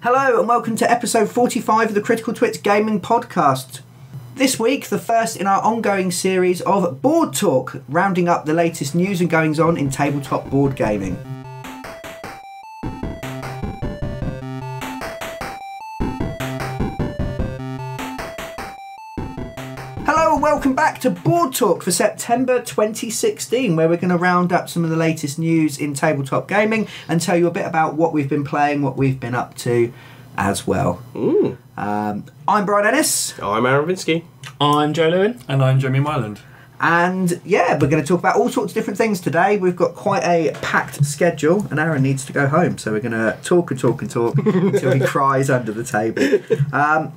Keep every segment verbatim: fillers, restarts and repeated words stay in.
Hello and welcome to episode forty-five of the Critical Twits Gaming Podcast. This week, the first in our ongoing series of Board Talk, rounding up the latest news and goings on in tabletop board gaming. Hello and welcome back to Board Talk for September twenty sixteen, where we're going to round up some of the latest news in tabletop gaming and tell you a bit about what we've been playing, what we've been up to as well. Ooh. Um, I'm Brian Ennis. I'm Aaron Vitsky. I'm Joe Lewin. And I'm Jeremy Myland. And yeah, we're going to talk about all sorts of different things today. We've got quite a packed schedule and Aaron needs to go home. So we're going to talk and talk and talk until he cries under the table. Um,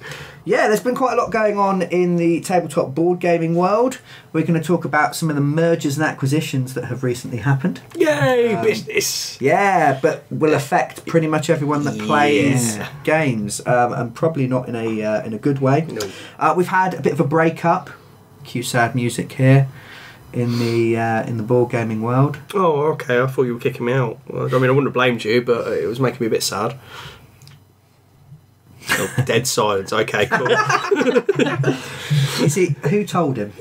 yeah, there's been quite a lot going on in the tabletop board gaming world. We're going to talk about some of the mergers and acquisitions that have recently happened. Yay, um, business! Yeah, but will affect pretty much everyone that plays yeah. games um, and probably not in a, uh, in a good way. No. Uh, we've had a bit of a breakup. Cue sad music here in the uh, in the board gaming world. Oh, okay. I thought you were kicking me out. I mean, I wouldn't have blamed you, but it was making me a bit sad. Oh, dead silence. Okay, cool. You see, who told him?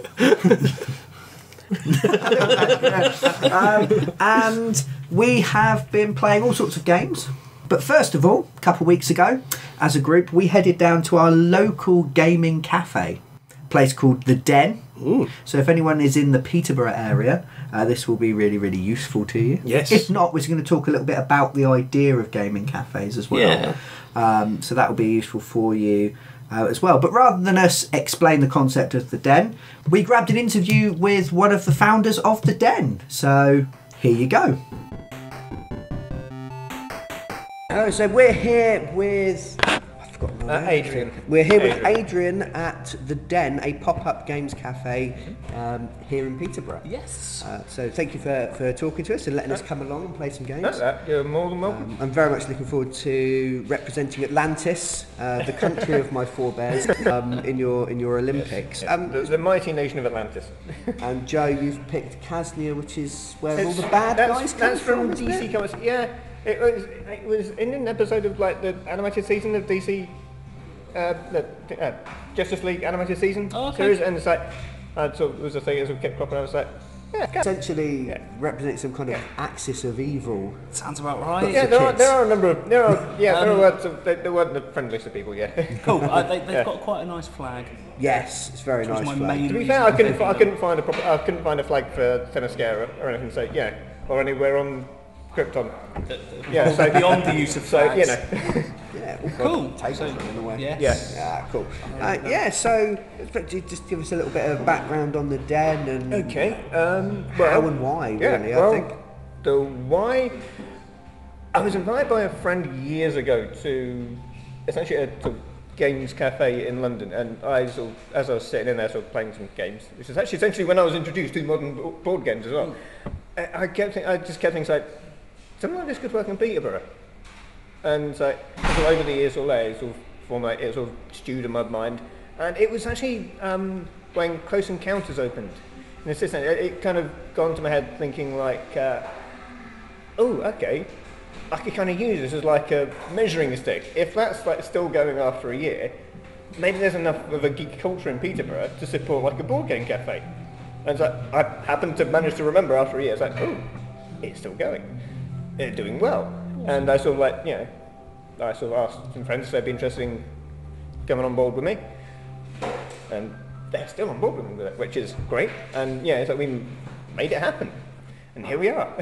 um, and we have been playing all sorts of games. But first of all, a couple of weeks ago, as a group, we headed down to our local gaming cafe. Place called The Den. Ooh. So if anyone is in the Peterborough area, uh, this will be really, really useful to you. Yes. If not, we're going to talk a little bit about the idea of gaming cafes as well. Yeah. Um, so that will be useful for you uh, as well. But rather than us explain the concept of The Den, we grabbed an interview with one of the founders of The Den. So here you go. Hello, so we're here with... Uh, Adrian. We're here Adrian. with Adrian at The Den, a pop-up games cafe um, here in Peterborough. Yes. Uh, so thank you for, for talking to us and letting us come along and play some games. That. You're more than welcome. Um, I'm very much looking forward to representing Atlantis, uh, the country of my forebears, um, in your in your Olympics. Yes, yes. Um, the, the mighty nation of Atlantis. And Joe, you've picked Casnia, which is where it's, all the bad that's, guys come that's from. That's from D C Comics. Yeah, it was it was in an episode of like the animated season of D C. Uh, the, uh, Justice League animated season oh, okay. series, and it's like, uh, so it was a thing as we kept cropping up. It's like, yeah, essentially yeah. represents some kind of yeah. axis of evil. Sounds about right. Yeah, there are, there are a number of there are yeah um, there are words of, they, they weren't the friendliest of people. Yeah, cool. Uh, they, they've yeah. got quite a nice flag. Yes, it's very nice. Flag. To be fair, I couldn't I couldn't find a proper I couldn't find a flag for Themyscira or anything. So yeah, or anywhere on Krypton. Yeah, so beyond the use of flags. So you know. Yeah, cool. So, in a way. Yes. Yeah. Ah, cool. Uh, yeah. So, just give us a little bit of background on The Den and okay. Um, well, how and why? Yeah, really, well, I think the why. I was invited by a friend years ago to essentially a to games cafe in London, and I sort of, as I was sitting in there, sort of playing some games, which is actually essentially when I was introduced to modern board games as well. Mm. I kept, I just kept things like something like this could work in Peterborough. And so, so over the years, all it sort of formulated, it sort of stewed in my mind. And it was actually um, when Close Encounters opened. And it's just, it, it kind of gone to my head thinking like, uh, oh, okay, I could kind of use this as like a measuring stick. If that's like still going after a year, maybe there's enough of a geek culture in Peterborough to support like a board game cafe. And so I happened to manage to remember after a year, it's like, oh, it's still going. They're doing well. And I sort of like, you know, I sort of asked some friends if they'd be interested in coming on board with me. And they're still on board with me, which is great. And yeah, it's like we made it happen. And here we are.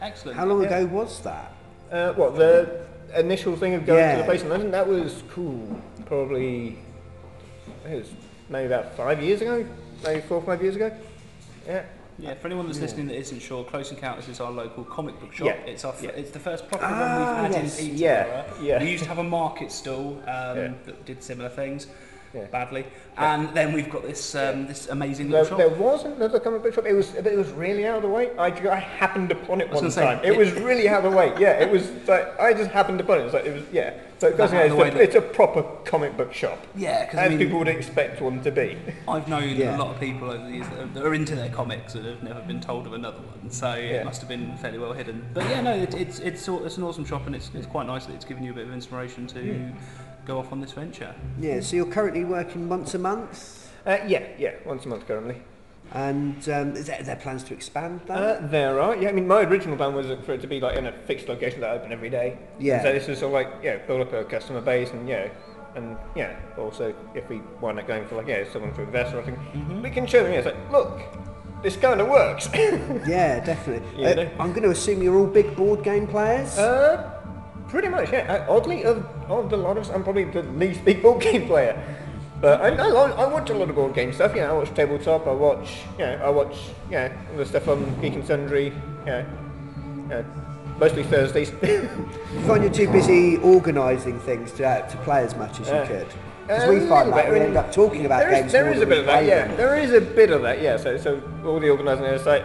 Excellent. How long yeah. ago was that? Uh, what, the initial thing of going yeah. to the place in London? That was cool. Probably, I think it was maybe about five years ago, maybe four or five years ago. Yeah. Yeah, for anyone that's yeah. listening that isn't sure, Close Encounters is our local comic book shop. Yeah. It's our f yeah. it's the first proper ah, one we've had yes. in Peterborough. Yeah. Yeah. We used to have a market stall um, yeah. that did similar things. yeah. badly. Yeah. And then we've got this um, yeah. this amazing little there, shop. There was another comic book shop. It was it was really out of the way. I, I happened upon it one time. It, it was really out of the way. Yeah, it was like I just happened upon it. It was like it was yeah. So it's, a, it's a proper comic book shop. Yeah, because I mean, people would expect one to be. I've known yeah. a lot of people over the years that are, that are into their comics and have never been told of another one. So yeah. it must have been fairly well hidden. But yeah, no, it, it's it's it's an awesome shop, and it's it's quite nice that it's given you a bit of inspiration to yeah. go off on this venture. Yeah. So you're currently working once a month. Uh, yeah, yeah, once a month currently. And um, is there, are there plans to expand that? Uh, there are, yeah. I mean, my original plan was for it to be like in a fixed location that I open every day. Yeah. So this is sort of like, yeah, build up a customer base and, yeah, and, yeah, also if we wind up going for like, yeah, someone to invest or something, mm-hmm. we can show them, yeah, it's like, look, this kind of works. Yeah, definitely. You know? uh, I'm going to assume you're all big board game players? Uh, pretty much, yeah. I, oddly, of, of the lot of us, I'm probably the least big board game player. But I, I, I watch a lot of board game stuff. Yeah, you know, I watch tabletop. I watch, you know, I watch, yeah, you know, the stuff on Geek and Sundry. Yeah, you know, you know, mostly Thursdays. You find you're too busy organising things to uh, to play as much as you uh, could. Because we find that we end up talking about there games. Is, there is a bit of that. Yeah, them. There is a bit of that. Yeah. So so all the organising is like.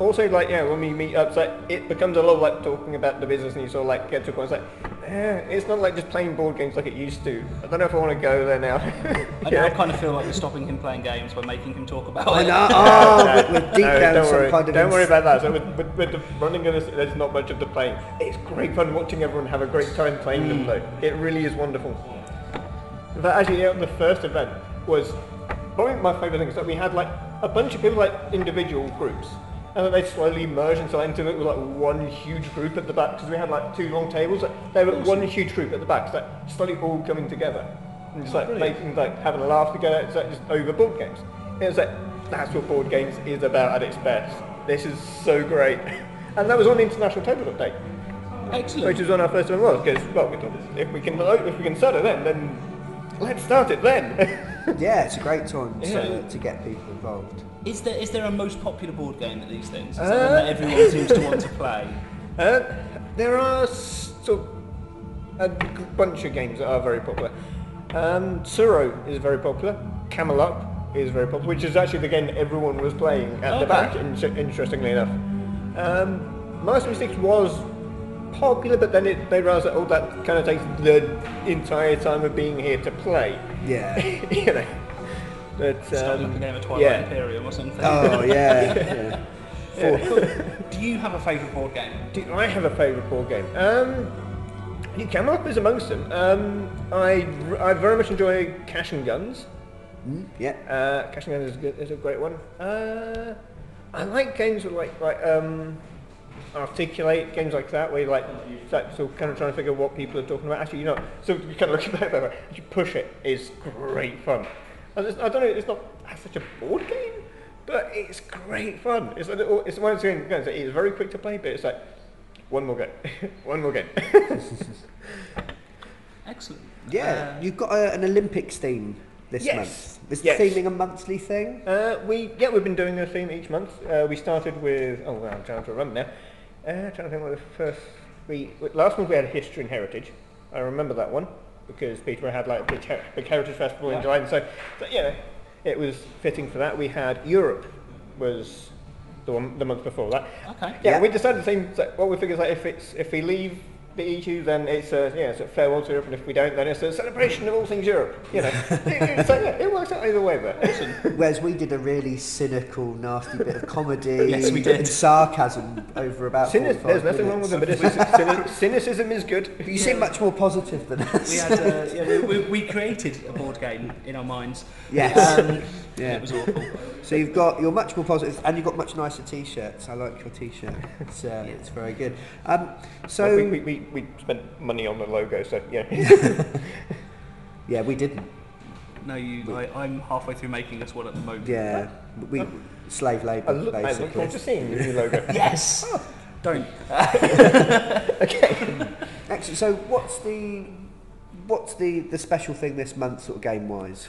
Also, like, yeah, when we meet up, like, it becomes a lot of, like, talking about the business, and you sort of, like, get to a point, it's like, eh, it's not like just playing board games like it used to. I don't know if I want to go there now. I yeah. now kind of feel like we're stopping him playing games by making him talk about it. No, oh, no, but we're deep no, down some worry. Kind of... Don't ins- worry about that. So with, with, with the running of this, there's not much of the playing. It's great fun watching everyone have a great time playing mm. them, though. It really is wonderful. But actually, yeah, the first event was probably my favourite thing, is that we had, like, a bunch of people, like, individual groups. And then they slowly merged and so into it with like one huge group at the back, because we had like two long tables. Like, they were awesome. One huge group at the back, so like, slowly all coming together. And just like brilliant. Making like having a laugh together, it's like just over board games. And it's like that's what board games is about at its best. This is so great. And that was on International Tabletop Day. Excellent. Which is on our first one was, because well we thought if we can if we can start it then then let's start it then. Yeah, it's a great time yeah. to, to get people involved. Is there is there a most popular board game at these things? Is uh, there one that everyone seems to want to play? Uh, there are sort of a bunch of games that are very popular. Um, Suro is very popular. Camelot is very popular, which is actually the game that everyone was playing at okay. the back, in- interestingly enough. Um, Master Six was popular, but then it, they realised that all that kind of takes the entire time of being here to play. Yeah. You know. But, um, like a game of Twilight yeah. Imperium or something. Oh, yeah. yeah. yeah. Cool. Do you have a favourite board game? Do I have a favourite board game? Um, Camelot is amongst them. Um, I, I very much enjoy Cash and Guns. Mm, yeah. Uh, Cash and Guns is a, good, is a great one. Uh, I like games with like, like um, Articulate, games like that, where you like, like, so kind of trying to figure out what people are talking about. Actually, you know, so you kind of look at that, you Push It is great fun. I, just, I don't know, it's not such a board game, but it's great fun. It's a little, it's one of those games that is very quick to play, but it's like, one more game, one more game. Excellent. Yeah, uh, you've got a, an Olympics theme this yes. month. Is yes. theming a monthly thing? Uh, we yeah, we've been doing a theme each month. Uh, we started with, oh, well, I'm trying to run now. Uh, trying to think what the first we last month we had history and heritage. I remember that one because Peterborough had like a big, her- big heritage festival yeah. in July, and so, so yeah, it was fitting for that. We had Europe was the one the month before that. Okay. Yeah, yeah. We decided the same. So what we figured is like if it's if we leave the E U, then it's a yeah, it's a farewell to Europe, and if we don't, then it's a celebration of all things Europe. You know, it, so, yeah, it works out either way. But whereas we did a really cynical, nasty bit of comedy yes, we did. And sarcasm over about. Cynic- there's nothing wrong with it, but it's, cynic- cynicism is good. But you yeah. seem much more positive than us. We, had, uh, yeah, we, we created a board game in our minds. Yes. Um, yeah, it was awful. So you've got you're much more positive, and you've got much nicer T-shirts. I like your T-shirt. It's, uh, yeah. it's very good. Um, so well, we, we, we we spent money on the logo, so yeah. Yeah, we didn't. No, you. We, I, I'm halfway through making this one at the moment. Yeah, right? we um, slave labour. Look, basically. I look forward to seeing the new logo. Yes. Oh, don't. Okay. Actually, so what's the what's the, the special thing this month, sort of game wise?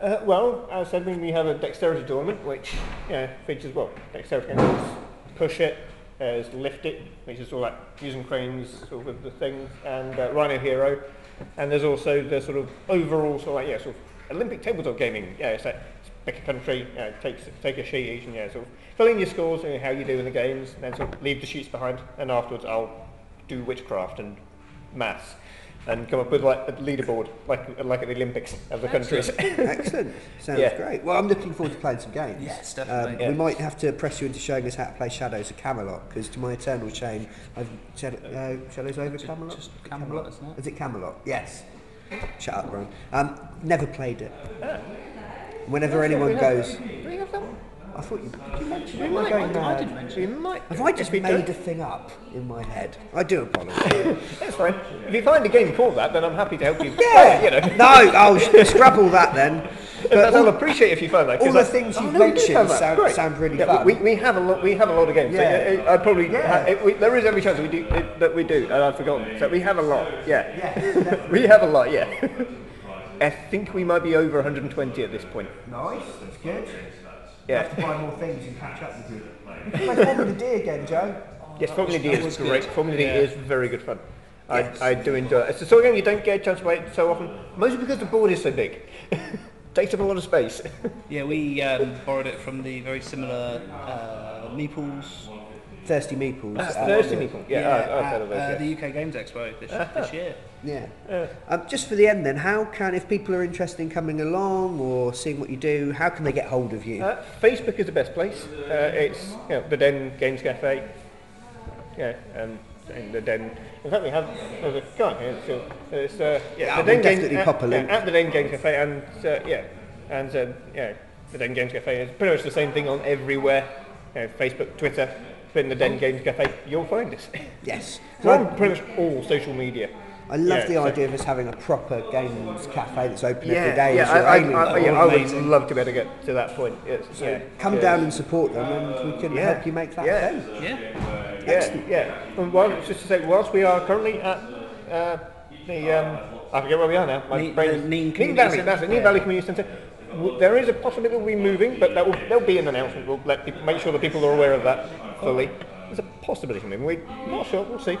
Uh, well, as I said, we have a dexterity tournament, which yeah, features, well, dexterity games, Push It, there's Lift It, which is all like using cranes, sort of the things, and uh, Rhino Hero, and there's also the sort of overall sort of like, yeah, sort of Olympic tabletop gaming, yeah, it's like pick a country, you know, take, take a sheet each, and yeah, sort of fill in your scores and how you do in the games, and then sort of leave the sheets behind, and afterwards I'll do witchcraft and maths, and come up with like a leaderboard, like like at the Olympics of the countries. Excellent. Sounds yeah. great. Well, I'm looking forward to playing some games. Yes, definitely. Um, yeah. We might have to press you into showing us how to play Shadows of Camelot, because to my eternal shame, I've uh, Shadows over just, Camelot. Just Camelot, isn't it? Is it Camelot? Yes. Shut up, Brian. Um, never played it. Uh, Whenever anyone goes, do you have that one? I thought you, did you mention it? Might, going I, I didn't mention it. Might have I just made done? a thing up in my head? I do apologise. That's fine. If you find a game called that, then I'm happy to help you. Yeah. Play it, you know. No, I'll scrabble that then. But I'll appreciate if you find that. All the I, things you oh, mentioned no, sound, sound really yeah, fun. We, we have a lot. We have a lot of games. Yeah. So I, I probably. Yeah. Ha, we, there is every chance we do it, that we do, and I've forgotten. So we have a lot. Yeah. Yeah. We have a lot. Yeah. I think we might be over one hundred twenty at this point. Nice. That's good. Yeah. Have to buy more things and catch up with you. Play Formula D again, Joe. Oh, yes, Formula D is great. Good. Formula D yeah. is very good fun. Yes. I, I do enjoy it. It's the sort of game you don't get a chance to play it so often, mostly because the board is so big. Takes up a lot of space. Yeah, we um, borrowed it from the very similar uh, Meeples. Thirsty Meeples. Uh, Thirsty Meeples, yeah. yeah, yeah I, I've heard of those, uh, yeah. The U K Games Expo this, uh, this year. Yeah. Uh, um, just for the end then, how can, if people are interested in coming along or seeing what you do, how can they get hold of you? Uh, Facebook is the best place. Uh, it's you know, The Den Games Cafe. Yeah, um, and The Den. In fact, we have there's a guy here. So it's uh, yeah, yeah, The Den Games at, pop a link. at The Den Games Cafe, and uh, yeah, and uh, yeah, The Den Games Cafe is pretty much the same thing on everywhere. You know, Facebook, Twitter. In The Den Games Cafe, you'll find us. Yes. We're on pretty much all social media. I love yeah, the so idea of us having a proper games cafe that's open yeah, every day. Yeah, I, I, I, yeah I would love to be able to get to that point. Yes, so yeah, come yeah. down and support them, and we can yeah. help you make that yeah. happen. Yeah. Yeah. Excellent. Yeah. And while, just to say, whilst we are currently at uh, the, um, I forget where we are now. My ne brain is, Neen Valley, Valley, that's it, Neen Valley Community Centre. There is a possibility we'll be moving, but that will, there'll be an announcement. We'll let people, make sure that people are aware of that fully. There's a possibility of moving. We're not sure. We'll see.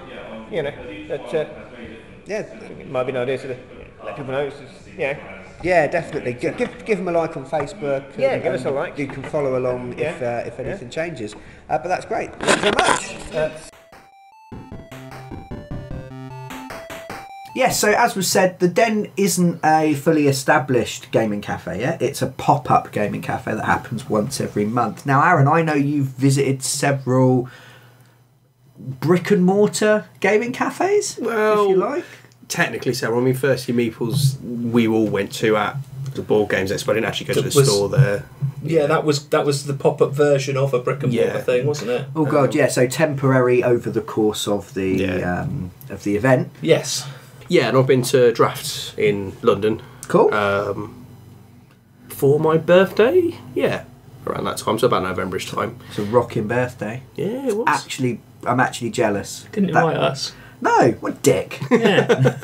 You know, that uh, yeah, it might be an idea to let people know. It's just, yeah, yeah, definitely. Give give, give them a like on Facebook. Yeah, and, give us a like. You can follow along yeah. if uh, if anything yeah. changes. Uh, but that's great. Thanks very much. Uh, Yes, yeah, so as was said, The Den isn't a fully established gaming cafe yet. It's a pop-up gaming cafe that happens once every month. Now, Aaron, I know you've visited several brick-and-mortar gaming cafes, well, if you like. Technically several. I mean, Thirsty Meeples, we all went to at the Board Games Expo. I didn't actually go to the was, store there. Yeah, that was that was the pop-up version of a brick-and-mortar yeah. thing, wasn't it? Oh, God, um, yeah. So temporary over the course of the, yeah. um, of the event. Yes. Yeah, and I've been to Drafts in London. Cool. Um, for my birthday, yeah, around that time, so about Novemberish time. It's a rocking birthday. Yeah, it was. Actually, I'm actually jealous. Didn't invite us. No, what a dick. Yeah.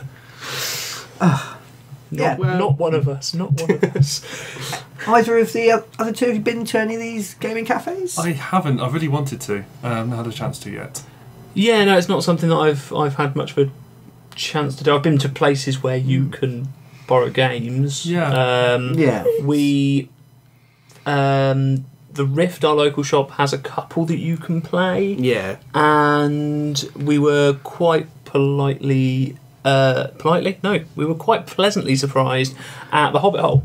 uh, not, yeah. Well, not one of us. Not one of us. Either of the uh, other two, have you been to any of these gaming cafes? I haven't. I really wanted to. I haven't had a chance to yet. Yeah, no, it's not something that I've I've had much of a chance to do. I've been to places where you can borrow games. Yeah. Um, yeah. We, um, the Rift, our local shop, has a couple that you can play. Yeah. And we were quite politely, uh, politely? No, we were quite pleasantly surprised at the Hobbit Hole,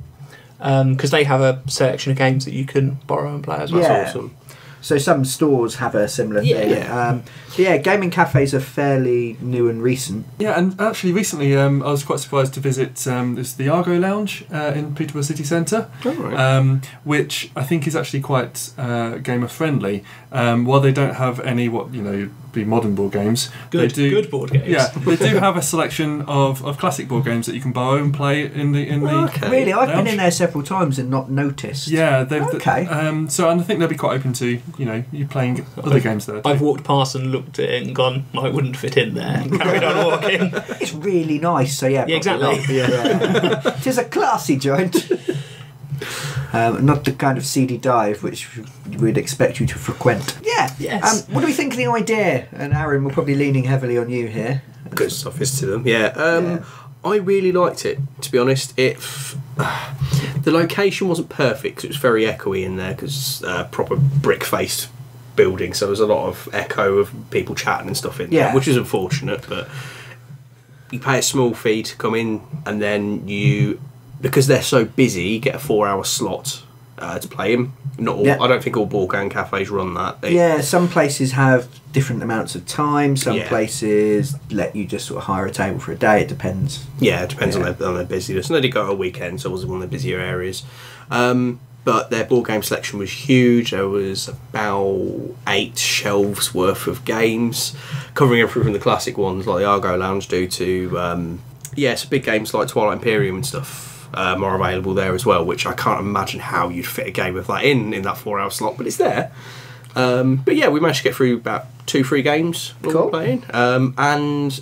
because um, they have a selection of games that you can borrow and play as well. Yeah. That's awesome. So some stores have a similar yeah. thing. Um, so yeah, gaming cafes are fairly new and recent. Yeah, and actually recently um, I was quite surprised to visit um, this, the Argo Lounge uh, in Peterborough City Centre, oh, right. um, which I think is actually quite uh, gamer-friendly. Um, while they don't have any, what you know, be modern board games. Good, they do, good board games. Yeah, they do have a selection of, of classic board games that you can borrow and play in the in well, the. Okay. Really, I've lounge. been in there several times and not noticed. Yeah, they've. Okay. Um, so and I think they'll be quite open to you know you playing other I've, games there. Too. I've walked past and looked at it and gone, I wouldn't fit in there. And carried on walking. It's really nice. So yeah, yeah exactly. Yeah, yeah. It is a classy joint. Um, not the kind of seedy dive which we'd expect you to frequent. Yeah. Yes. Um, what do we think of the idea? And Aaron, we're probably leaning heavily on you here. Good stuff is to them. Yeah. Um, yeah. I really liked it. To be honest, it f The location wasn't perfect because it was very echoey in there, because it's a proper brick-faced building, so there was a lot of echo of people chatting and stuff in yeah. there, which is unfortunate. But you pay a small fee to come in, and then you, because they're so busy, you get a four-hour slot uh, to play in. Not all, yeah. I don't think all board game cafes run that. They, yeah, some places have different amounts of time. Some yeah. places let you just sort of hire a table for a day. It depends. Yeah, it depends yeah. on, their, on their busyness. And they did go on a weekend, so it was one of the busier areas. Um, but their board game selection was huge. There was about eight shelves worth of games, covering everything from the classic ones like the Argo Lounge do to um, yeah, so big games like Twilight Imperium and stuff. Um, are available there as well, which I can't imagine how you'd fit a game of that in in that four hour slot, but it's there. Um, but yeah, we managed to get through about two, three games cool. playing, um, and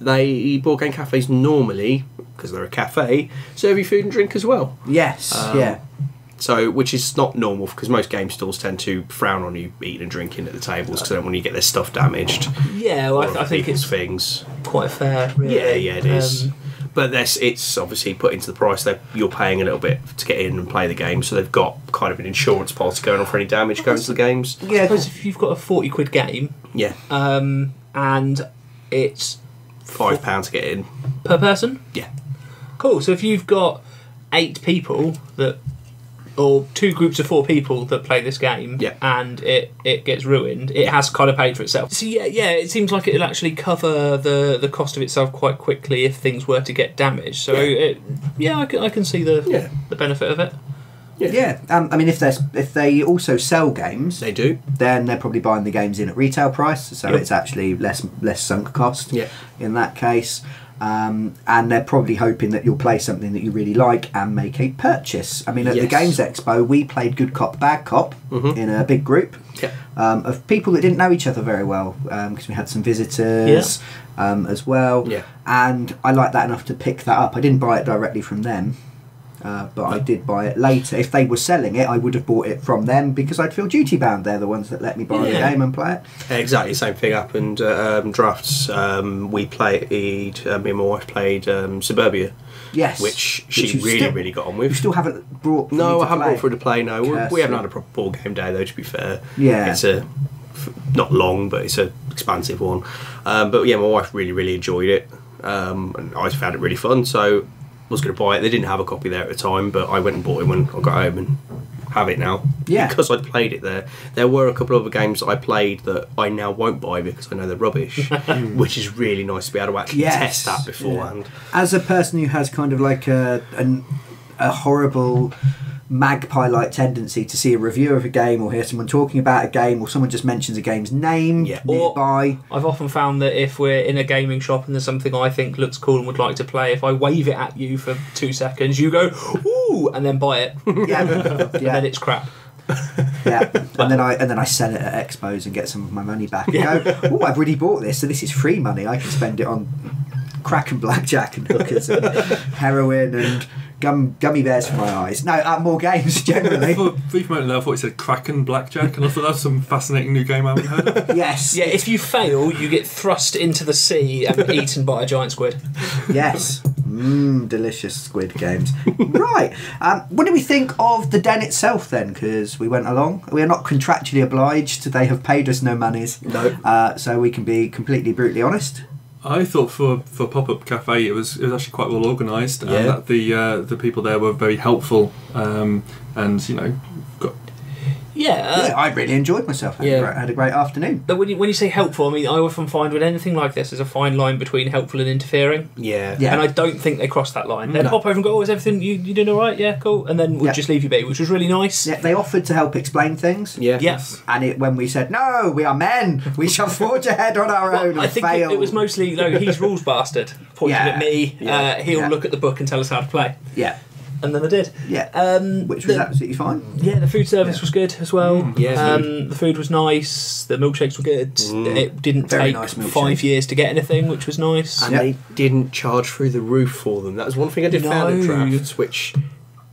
they board game cafes normally, because they're a cafe, serve you food and drink as well. Yes, um, yeah. So, which is not normal, because most game stores tend to frown on you eating and drinking at the tables, because they don't want you to get their stuff damaged. Yeah, well, I, th I think it's things. quite fair. Really. Yeah, yeah, it is. Um, But that's, it's obviously put into the price that you're paying a little bit to get in and play the game, so they've got kind of an insurance policy going on for any damage going to the games. Yeah, because if you've got a forty quid game, yeah, um, and it's five pounds to get in per person. Yeah, cool. So if you've got eight people that, or two groups of four people that play this game, yeah. and it it gets ruined, it has kind of paid for itself. So yeah, yeah, it seems like it'll actually cover the the cost of itself quite quickly if things were to get damaged. So yeah, it, yeah I, can, I can see the yeah. the benefit of it. Yeah, yeah. Um, I mean, if they if they also sell games, they do. Then they're probably buying the games in at retail price, so yep. it's actually less less sunk cost. Yeah. In that case. Um, and they're probably hoping that you'll play something that you really like and make a purchase. I mean, at yes. the Games Expo, we played Good Cop, Bad Cop mm-hmm. in a big group yeah. um, of people that didn't know each other very well, because um, we had some visitors yeah. um, as well. Yeah. And I liked that enough to pick that up. I didn't buy it directly from them, uh, but no. I did buy it later. If they were selling it, I would have bought it from them, because I'd feel duty-bound. They're the ones that let me buy yeah. the game and play it. Exactly, same thing happened at uh, um, Drafts. Um, we played, uh, me and my wife played um, Suburbia. Yes. Which she really, still, really got on with. You still haven't brought for No, I haven't play. brought for her to play, no. Curse. We haven't had a proper ball game day, though, to be fair. Yeah. It's a, not long, but it's an expansive one. Um, but yeah, my wife really, really enjoyed it. Um, and I found it really fun, so was going to buy it. They didn't have a copy there at the time, but I went and bought it when I got home and have it now. Yeah. Because I'd played it there. There were a couple of other games that I played that I now won't buy because I know they're rubbish, which is really nice to be able to actually yes. test that beforehand. Yeah. As a person who has kind of like a, an, a horrible magpie-like tendency to see a review of a game or hear someone talking about a game or someone just mentions a game's name yeah. nearby. Or I've often found that if we're in a gaming shop and there's something I think looks cool and would like to play, if I wave it at you for two seconds, you go, ooh, and then buy it. Yeah. yeah. And then it's crap. yeah, and then I and then I sell it at expos and get some of my money back and yeah. go, oh, I've already bought this, so this is free money. I can spend it on crack and blackjack and hookers and heroin and Gum, gummy bears for my eyes. No, uh, more games generally. For a brief moment there, I thought it said Kraken Blackjack, and I thought that's some fascinating new game I haven't heard of. Yes. Yeah, if you fail, you get thrust into the sea and eaten by a giant squid. Yes. Mmm, delicious squid games. Right. Um, what do we think of the Den itself then? Because we went along. We are not contractually obliged. They have paid us no monies. No. Uh, so we can be completely brutally honest. I thought for for pop up cafe it was it was actually quite well organised, and yeah. that the uh, the people there were very helpful, um, and you know, got yeah, uh, yeah, I really enjoyed myself. I yeah. had a great afternoon. But when you, when you say helpful, I mean, I often find with anything like this, there's a fine line between helpful and interfering. Yeah, yeah. And I don't think they crossed that line. They'd no. pop over and go, "Oh, is everything you you doing all right? Yeah, cool." And then we'd yeah. just leave you be, which was really nice. Yeah, they offered to help explain things. Yeah, yes. And it, when we said, "No, we are men. We shall forge ahead on our well, own," and I think fail. It, it was mostly no. He's rules bastard. Pointing yeah. at me. Yeah. Uh, he'll yeah. look at the book and tell us how to play. Yeah. And then I did. Yeah. Um, Which was the, absolutely fine. Yeah, the food service yeah. was good as well. Mm, yeah. Um, the food was nice. The milkshakes were good. Mm. It didn't Very take nice five years to get anything, which was nice. And yeah. they didn't charge through the roof for them. That was one thing I did no. found at Drafts, which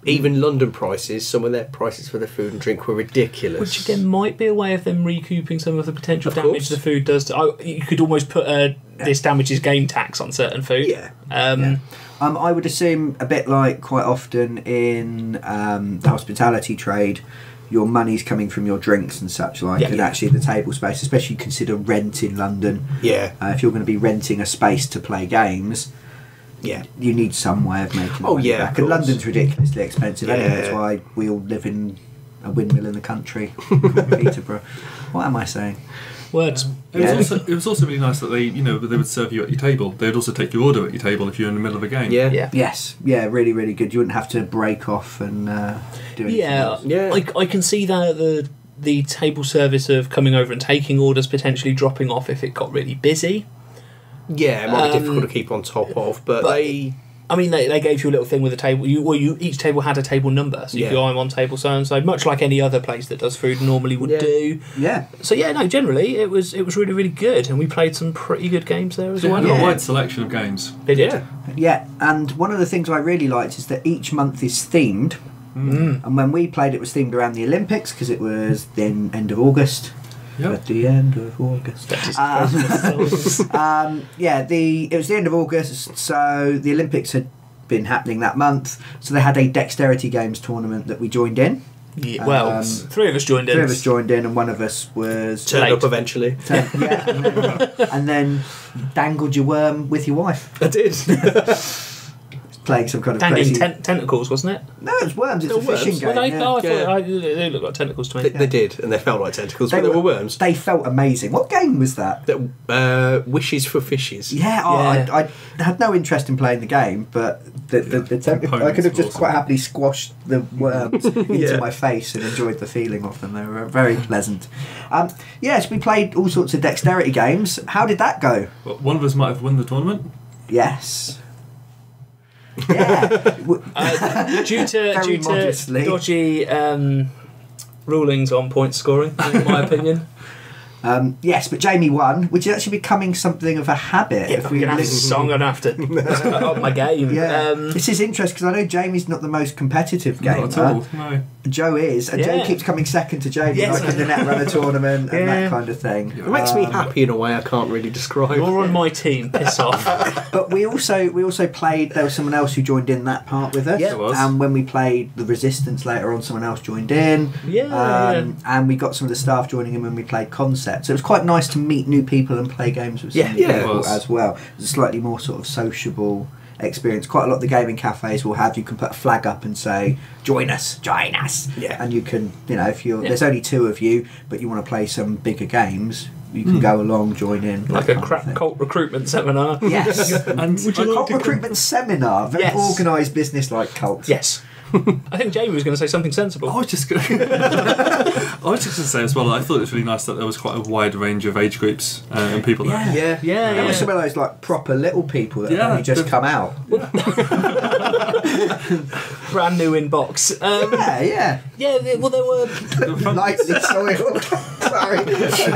even London prices, some of their prices for the food and drink were ridiculous. Which again might be a way of them recouping some of the potential of damage course. the food does. To, I, you could almost put a this damages game tax on certain food. Yeah. Um, yeah. Um, I would assume a bit like quite often in um, the hospitality trade, your money's coming from your drinks and such like, yeah, and yeah. actually the table space, especially consider rent in London. Yeah. Uh, if you're going to be renting a space to play games, yeah, you need some way of making oh, money yeah, back. And London's ridiculously expensive. Yeah. I think that's why we all live in a windmill in the country called Peterborough. What am I saying? Words. Um, it, yeah. was also, it was also really nice that they, you know, they would serve you at your table. They would also take your order at your table if you're in the middle of a game. Yeah. yeah. Yes. Yeah. Really, really good. You wouldn't have to break off and uh, do anything. Yeah. Else. Yeah. I, I can see that the the table service of coming over and taking orders, potentially dropping off if it got really busy. Yeah, it might um, be difficult to keep on top of, but, but they. I mean, they, they gave you a little thing with a table. You, well, you each table had a table number. So yeah. if you're on one table, so and so, much like any other place that does food normally would yeah. do. Yeah. So yeah, no. Generally, it was it was really really good, and we played some pretty good games there as well. Yeah. A wide selection of games. They did. Yeah. yeah, and one of the things I really liked is that each month is themed, mm. and when we played, it was themed around the Olympics because it was then end of August. Yep. At the end of August. Um, um, yeah, the it was the end of August, so the Olympics had been happening that month. So they had a dexterity games tournament that we joined in. Yeah, well, um, three of us joined in. Three of us joined in, and one of us was turned late. up eventually. Turned, yeah, and then, and then dangled your worm with your wife. I did. Playing some kind of crazy ten tentacles, wasn't it? No, it was worms. It's a worms. fishing game. Well, they, yeah. No, I yeah. thought I, they looked like tentacles to me. They, yeah. they did, and they felt like tentacles, they but were, they were worms. They felt amazing. What game was that? The, uh, Wishes for Fishes. Yeah, oh, yeah. I, I had no interest in playing the game, but the, the, the temp I could have just quite happily squashed the worms into yeah. my face and enjoyed the feeling of them. They were very pleasant. Um, yes, we played all sorts of dexterity games. How did that go? Well, one of us might have won the tournament. Yes. Yeah. uh, due to, due to dodgy um, rulings on point scoring, in my opinion. Um, yes, but Jamie won, which is actually becoming something of a habit. Yeah, if we have this song, I'd have to put up my game. Yeah. Um, this is interesting because I know Jamie's not the most competitive gamer. Not at all, no. Joe is, and yeah. Joe keeps coming second to Jamie, yes. like in the Netrunner tournament yeah. and that kind of thing. It makes um, me happy in a way I can't really describe. You're on my team, piss off. But we also we also played. There was someone else who joined in that part with us. Yeah, there was. And when we played the Resistance later on, someone else joined in. Yeah, um, yeah. And we got some of the staff joining in when we played Concept. So it was quite nice to meet new people and play games with some yeah, new yeah, people as well. It's a slightly more sort of sociable experience. Quite a lot of the gaming cafes will have, you can put a flag up and say, join us, join us. Yeah. And you can, you know, if you're, yeah. there's only two of you, but you want to play some bigger games, you can mm. go along, join in. Like a crap cult recruitment seminar. Yes. and Would you a like cult recruitment seminar. Very yes. organised business-like cult. Yes. I think Jamie was going to say something sensible. I was just going to, I was just going to say as well, I thought it was really nice that there was quite a wide range of age groups uh, and people there. Yeah, yeah. yeah, yeah. There were some of those like proper little people that yeah, only just come out. Brand new in box. Um, yeah, yeah. Yeah, well, there were... Lightly soiled. Sorry, I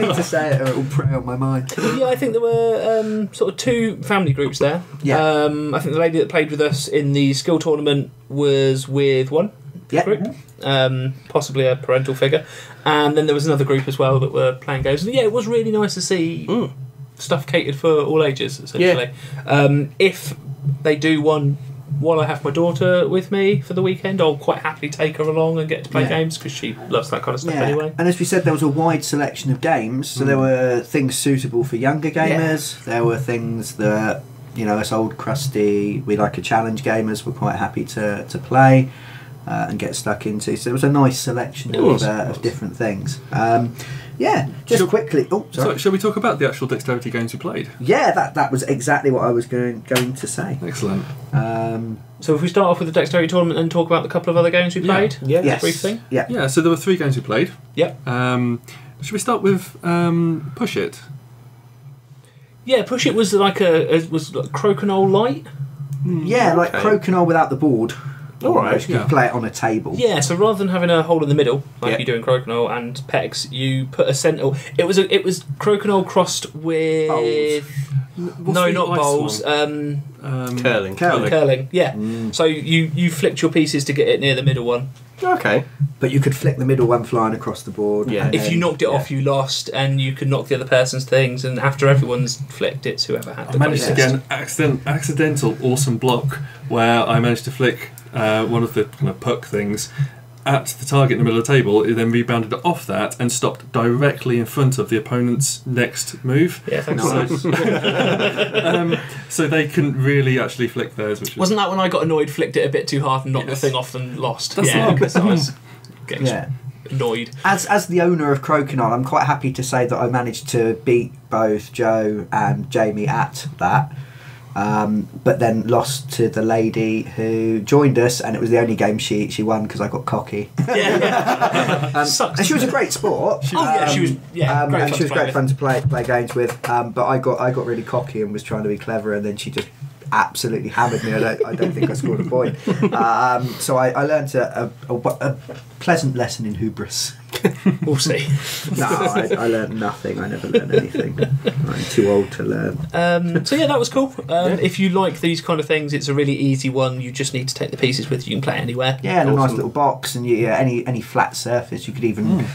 need to say it or it will prey on my mind. Yeah, I think there were um, sort of two family groups there. Yeah. Um, I think the lady that played with us in the skill tournament was with one yep. group, um, possibly a parental figure, and then there was another group as well that were playing games. And yeah, it was really nice to see mm. stuff catered for all ages, essentially. Yeah. Um, if they do one while I have my daughter with me for the weekend, I'll quite happily take her along and get to play yeah. games because she loves that kind of stuff yeah. anyway. And as we said, there was a wide selection of games, so mm. there were things suitable for younger gamers, yeah. there were things that, you know, us old crusty, we like a challenge gamers, we're quite happy to, to play uh, and get stuck into. So it was a nice selection of, uh, of different things. Um, yeah, just shall, quickly... Oh, sorry. So shall we talk about the actual dexterity games we played? Yeah, that, that was exactly what I was going, going to say. Excellent. Um, so if we start off with the dexterity tournament and talk about the couple of other games we played? Yeah. yeah. Yes. Brief thing? Yeah. yeah, so there were three games we played. Yeah. Um, should we start with um, Push It? Yeah, Push It was like a, a was like Crokinole light. Mm, yeah, like okay. Crokinole without the board. All right, you yeah. play it on a table. Yeah, so rather than having a hole in the middle like yeah. you do in Crokinole and Pegs, you put a sentinel. It was a, it was Crokinole crossed with bowls. No, not bowls. Um, um, curling. curling, curling, yeah. Mm. So you you flicked your pieces to get it near the middle one. Okay, but you could flick the middle one flying across the board. Yeah. If then, you knocked it yeah. off, you lost, and you could knock the other person's things. And after everyone's flicked, it's whoever had. I the managed contest. to get an accident, accidental awesome block where I managed to flick uh, one of the kind of puck things at the target in the middle of the table. It then rebounded off that and stopped directly in front of the opponent's next move. Yeah, thanks. So, um, so they couldn't really actually flick theirs. Which Wasn't was... that when I got annoyed, flicked it a bit too hard and knocked yes. the thing off and lost? That's yeah, because I was getting yeah. annoyed. As, as the owner of Crokinole, I'm quite happy to say that I managed to beat both Joe and Jamie at that. Um, but then lost to the lady who joined us, and it was the only game she she won because I got cocky. Yeah, yeah. um, Sucks, and she was a great sport. She, um, oh yeah, she was. Yeah, um, great and fun she was great with. fun to play play games with. Um, but I got I got really cocky and was trying to be clever, and then she just absolutely hammered me. I don't I don't think I scored a point. Um, so I, I learned a, a, a pleasant lesson in hubris. We'll see. No, I, I learned nothing. I never learned anything. I'm too old to learn. Um, so yeah, that was cool. Um, yeah. If you like these kind of things, it's a really easy one. You just need to take the pieces with you. You can play anywhere. Yeah, and awesome. a nice little box, and you, yeah, any any flat surface. You could even mm.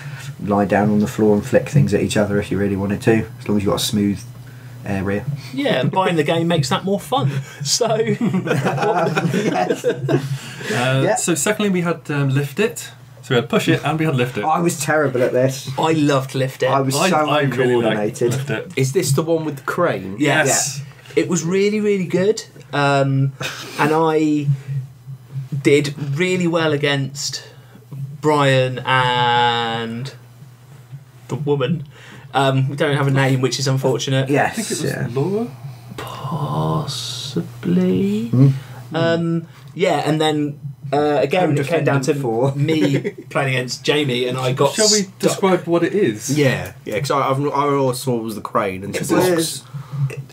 lie down on the floor and flick things at each other if you really wanted to, as long as you've got a smooth area. Yeah, and buying the game makes that more fun. So, um, yes. uh, yeah. So secondly, we had um, Lift It. So we had Push It and we had Lift It. I was terrible at this. I loved Lift It. I was I, so I uncoordinated. Really liked Lift It. Is this the one with the crane? Yes. Yeah. It was really, really good. Um, and I did really well against Brian and the woman. Um, we don't have a name, which is unfortunate. Yes. I think it was yeah. Laura? Possibly. Mm. Um, yeah, and then... Uh, again, it came down to four. me playing against Jamie, and I got. Shall we stuck. describe what it is? Yeah, yeah. Because I, I always saw it was the crane and the box.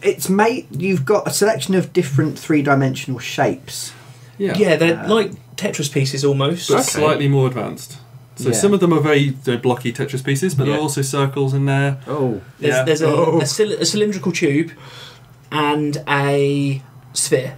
It's mate. You've got a selection of different three-dimensional shapes. Yeah, yeah. They're uh, like Tetris pieces almost, but okay. slightly more advanced. So yeah. some of them are very blocky Tetris pieces, but yeah. there are also circles in there. Oh, there's, yeah. there's a, oh. a, cyl a cylindrical tube and a sphere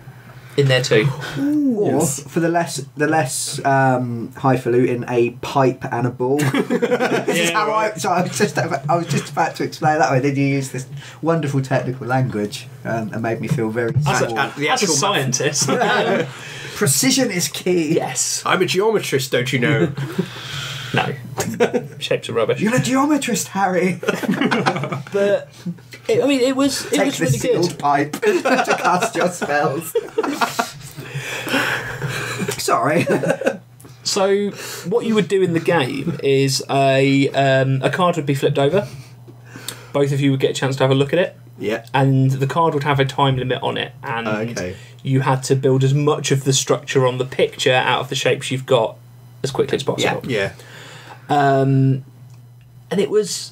in there too. Ooh, or yes. for the less the less um, highfalutin, a pipe and a ball. This yeah, is how right. I, so I, was just about, I was just about to explain that way. Then you use this wonderful technical language um, and made me feel very as, a, as, the as a scientist. Precision is key. Yes. I'm a geometrist, don't you know? No. Shapes are rubbish. You're a geometrist, Harry. But it, I mean, it was it Take was really good. Take the pipe to cast your spells. Sorry. So what you would do in the game is a um, a card would be flipped over. Both of you would get a chance to have a look at it. Yeah. And the card would have a time limit on it, and okay. you had to build as much of the structure on the picture out of the shapes you've got as quickly as possible. Yeah. yeah. Um, and it was.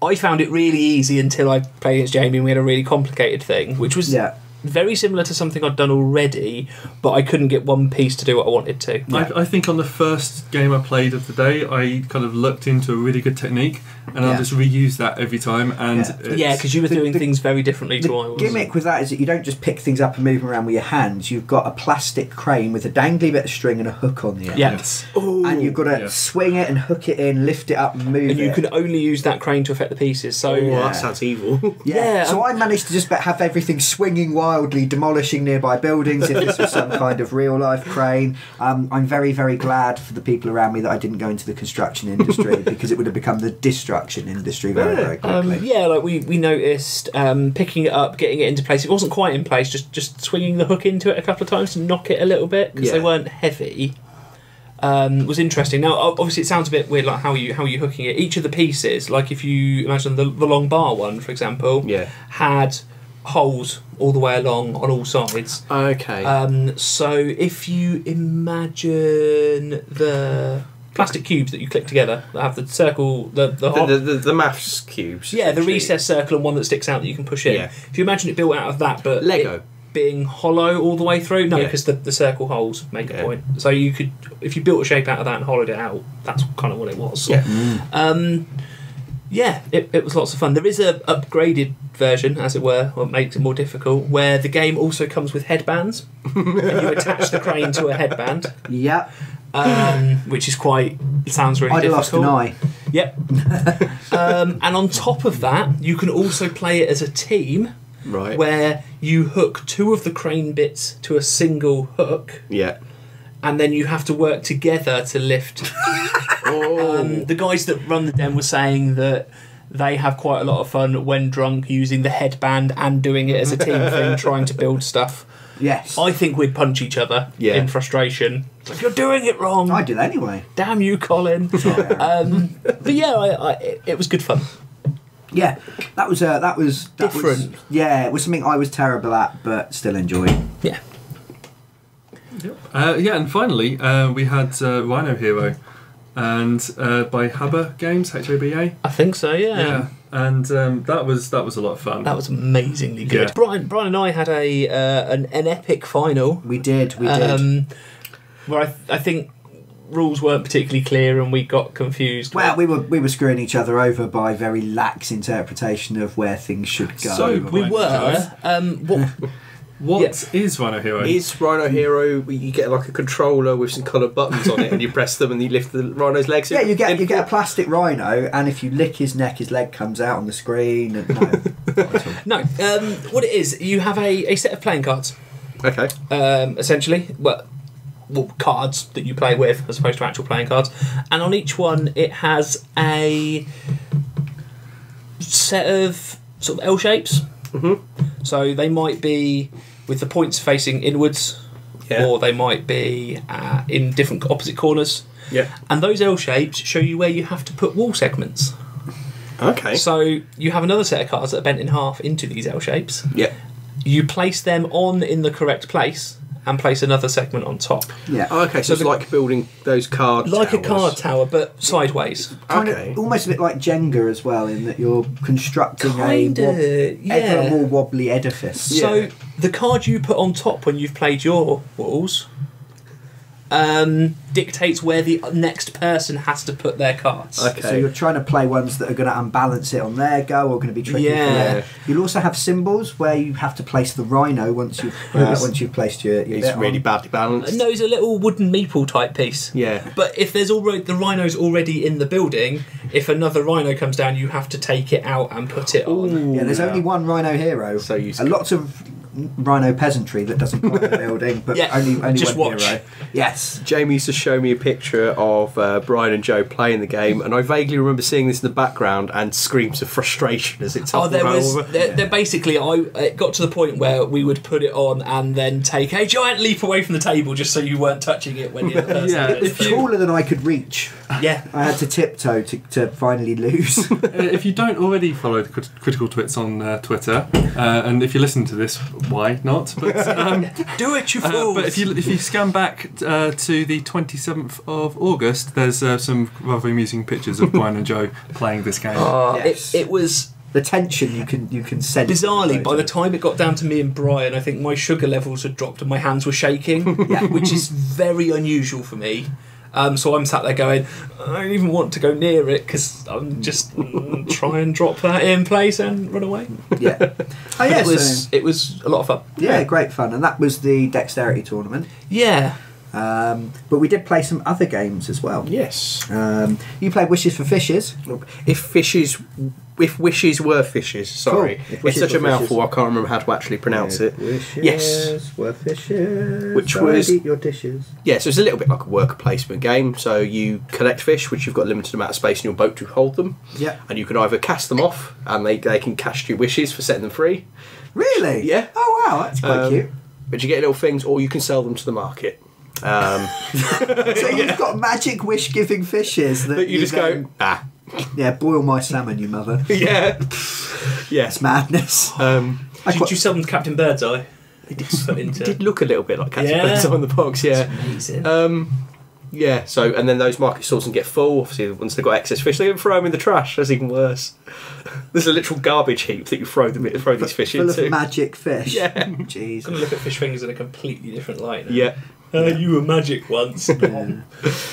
I found it really easy until I played against Jamie and we had a really complicated thing, which was yeah. very similar to something I'd done already, but I couldn't get one piece to do what I wanted to. Yeah. I, I think on the first game I played of the day, I kind of looked into a really good technique, and yeah. I'll just reuse that every time. And yeah, because yeah, you were the, doing the, things very differently the to what I was. The gimmick with that is that you don't just pick things up and move them around with your hands. You've got a plastic crane with a dangly bit of string and a hook on the end. Yeah. Ooh, and you've got to yeah. swing it and hook it in, lift it up and move it. And you it. can only use that crane to affect the pieces. So yeah. well, that sounds evil. Yeah. yeah. So I managed to just have everything swinging wildly, demolishing nearby buildings if this was some kind of real-life crane. Um, I'm very, very glad for the people around me that I didn't go into the construction industry because it would have become the destruction industry very, very quickly. Um, yeah, like we, we noticed um, picking it up, getting it into place. It wasn't quite in place, just, just swinging the hook into it a couple of times to knock it a little bit because yeah. they weren't heavy. Um, was interesting. Now, obviously, it sounds a bit weird, like how you how you hooking it. Each of the pieces, like if you imagine the, the long bar one, for example, yeah. had holes all the way along on all sides. Okay. Um, so if you imagine the plastic cubes that you click together that have the circle, the the the, the, the, the maths cubes. Yeah, the recessed circle and one that sticks out that you can push in. Yeah. If you imagine it built out of that, but Lego it being hollow all the way through, no, because yeah. the, the circle holes make yeah. a point. So you could, if you built a shape out of that and hollowed it out, that's kind of what it was. Yeah. Mm. Um, yeah, it, it was lots of fun. There is a upgraded version, as it were, or it makes it more difficult, where the game also comes with headbands, and you attach the crane to a headband. Yep. Um, which is quite, it sounds really I'd difficult. I'd lost an eye. Yep. um, and on top of that, you can also play it as a team, right? Where you hook two of the crane bits to a single hook. Yeah. And then you have to work together to lift. oh. um, the guys that run the Den were saying that they have quite a lot of fun when drunk using the headband and doing it as a team thing, trying to build stuff. Yes. I think we'd punch each other yeah. in frustration. Like, you're doing it wrong. I did anyway. Damn you, Colin. um, but yeah, I, I, it, it was good fun. Yeah, that was uh, that was that different. Was, yeah, it was something I was terrible at, but still enjoyed. Yeah. Yep. Uh, yeah, and finally, uh, we had uh, Rhino Hero, and uh, by Haba Games, H A B A. I think so. Yeah. Yeah. And um, that was that was a lot of fun. That was amazingly good. Yeah. Brian, Brian, and I had a uh, an, an epic final. We did. We did. Um, where I, th I think rules weren't particularly clear, and we got confused. Well, we were we were screwing each other over by very lax interpretation of where things should go. So we were. Um, what? What yes. is Rhino Hero? Is Rhino Hero? You get like a controller with some coloured buttons on it, and you press them, and you lift the rhino's legs. Yeah, you get you get a plastic rhino, and if you lick his neck, his leg comes out on the screen. And no, no. Um, what it is, you have a, a set of playing cards. Okay. Um, essentially, well, well, cards that you play with, as opposed to actual playing cards, and on each one, it has a set of sort of L shapes. Mm-hmm. So they might be with the points facing inwards, yeah. or they might be uh, in different opposite corners. Yeah. And those L shapes show you where you have to put wall segments. Okay. So you have another set of cards that are bent in half into these L shapes. Yeah. You place them on in the correct place and place another segment on top. Yeah. Oh, okay. So, so it's the, like building those card like towers. Like a card tower, but sideways. Kind okay. Of, almost a bit like Jenga as well, in that you're constructing Kinda, a wob yeah. ever more wobbly edifice. So yeah. the card you put on top when you've played your walls um, dictates where the next person has to put their cards. Okay. So you're trying to play ones that are going to unbalance it on their go or going to be tricky yeah. for there. You'll also have symbols where you have to place the rhino once you've uh, once you've placed your. your it's really on. badly balanced. No, it's a little wooden meeple type piece. Yeah. But if there's already the rhino's already in the building, if another rhino comes down, you have to take it out and put it Ooh, on. Yeah. There's yeah. only one Rhino Hero. So you. A lot of. Rhino peasantry that doesn't come in the building, but yeah, only, only just one watch. Hero. Yes. Jamie used to show me a picture of uh, Brian and Joe playing the game, and I vaguely remember seeing this in the background and screams of frustration as it's. Oh, there was. There, yeah. there basically, I it got to the point where we would put it on and then take a giant leap away from the table just so you weren't touching it when you're. yeah, it's taller than I could reach. Yeah, I had to tiptoe to to finally lose. If you don't already follow the Critical Twits on uh, Twitter, uh, and if you listen to this. Why not? But, um, do it, you fools! Uh, but if you if you scan back uh, to the twenty seventh of August, there's uh, some rather amusing pictures of Brian and Joe playing this game. Uh, yes. it, it was the tension you can you can sense. Bizarrely, by the time it got down to me and Brian, I think my sugar levels had dropped and my hands were shaking, yeah. which is very unusual for me. Um, so I'm sat there going, I don't even want to go near it because I'm just mm, try and drop that in place and run away. Yeah, oh, yeah it was so, it was a lot of fun. Yeah, yeah, great fun, and that was the dexterity tournament. Yeah, um, but we did play some other games as well. Yes, um, you played Wishes for Fishes. If fishes, if wishes were fishes, sorry, cool. It's such a mouthful. Fishes. I can't remember how to actually pronounce if it. Wishes yes, were fishes. Which was eat your dishes. Yeah, so it's a little bit like a worker placement game. So you collect fish, which you've got a limited amount of space in your boat to hold them. Yeah, and you can either cast them off, and they they can cast you wishes for setting them free. Really? Yeah. Oh wow, that's quite um, cute. But you get little things, or you can sell them to the market. Um, so you've got magic wish giving fishes that, that you, you just go ah. Yeah, boil my salmon, you mother. Yeah, yeah, it's madness. Um, did quite... you sell them to Captain Birdseye? They did, into... did look a little bit like Captain yeah. Birdseye on the box. Yeah, that's amazing. Um, yeah, so and then those market stalls can get full. Obviously, once they've got excess fish, they can throw them in the trash. That's even worse. There's a literal garbage heap that you throw them, throw these fish full into. Full of magic fish. Yeah, jeez. I'm gonna look at fish fingers in a completely different light now. Yeah. Uh, you were magic once.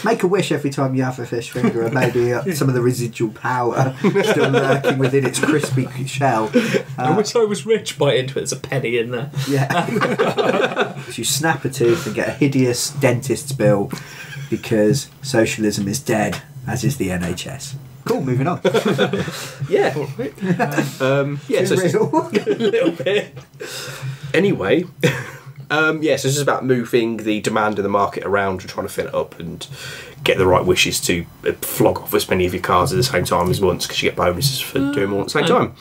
Make a wish every time you have a fish finger, and maybe uh, some of the residual power still lurking within its crispy shell. Uh, I wish I was rich. Bite into it, there's a penny in there. Yeah. So you snap a tooth and get a hideous dentist's bill because socialism is dead, as is the N H S. Cool, moving on. Yeah. Right. Um, yeah, so real. Just, a little bit. Anyway. Um, yeah, so it's just about moving the demand in the market around and trying to fill it up and get the right wishes to flog off as many of your cards at the same time as once, because you get bonuses for uh, doing more at the same time.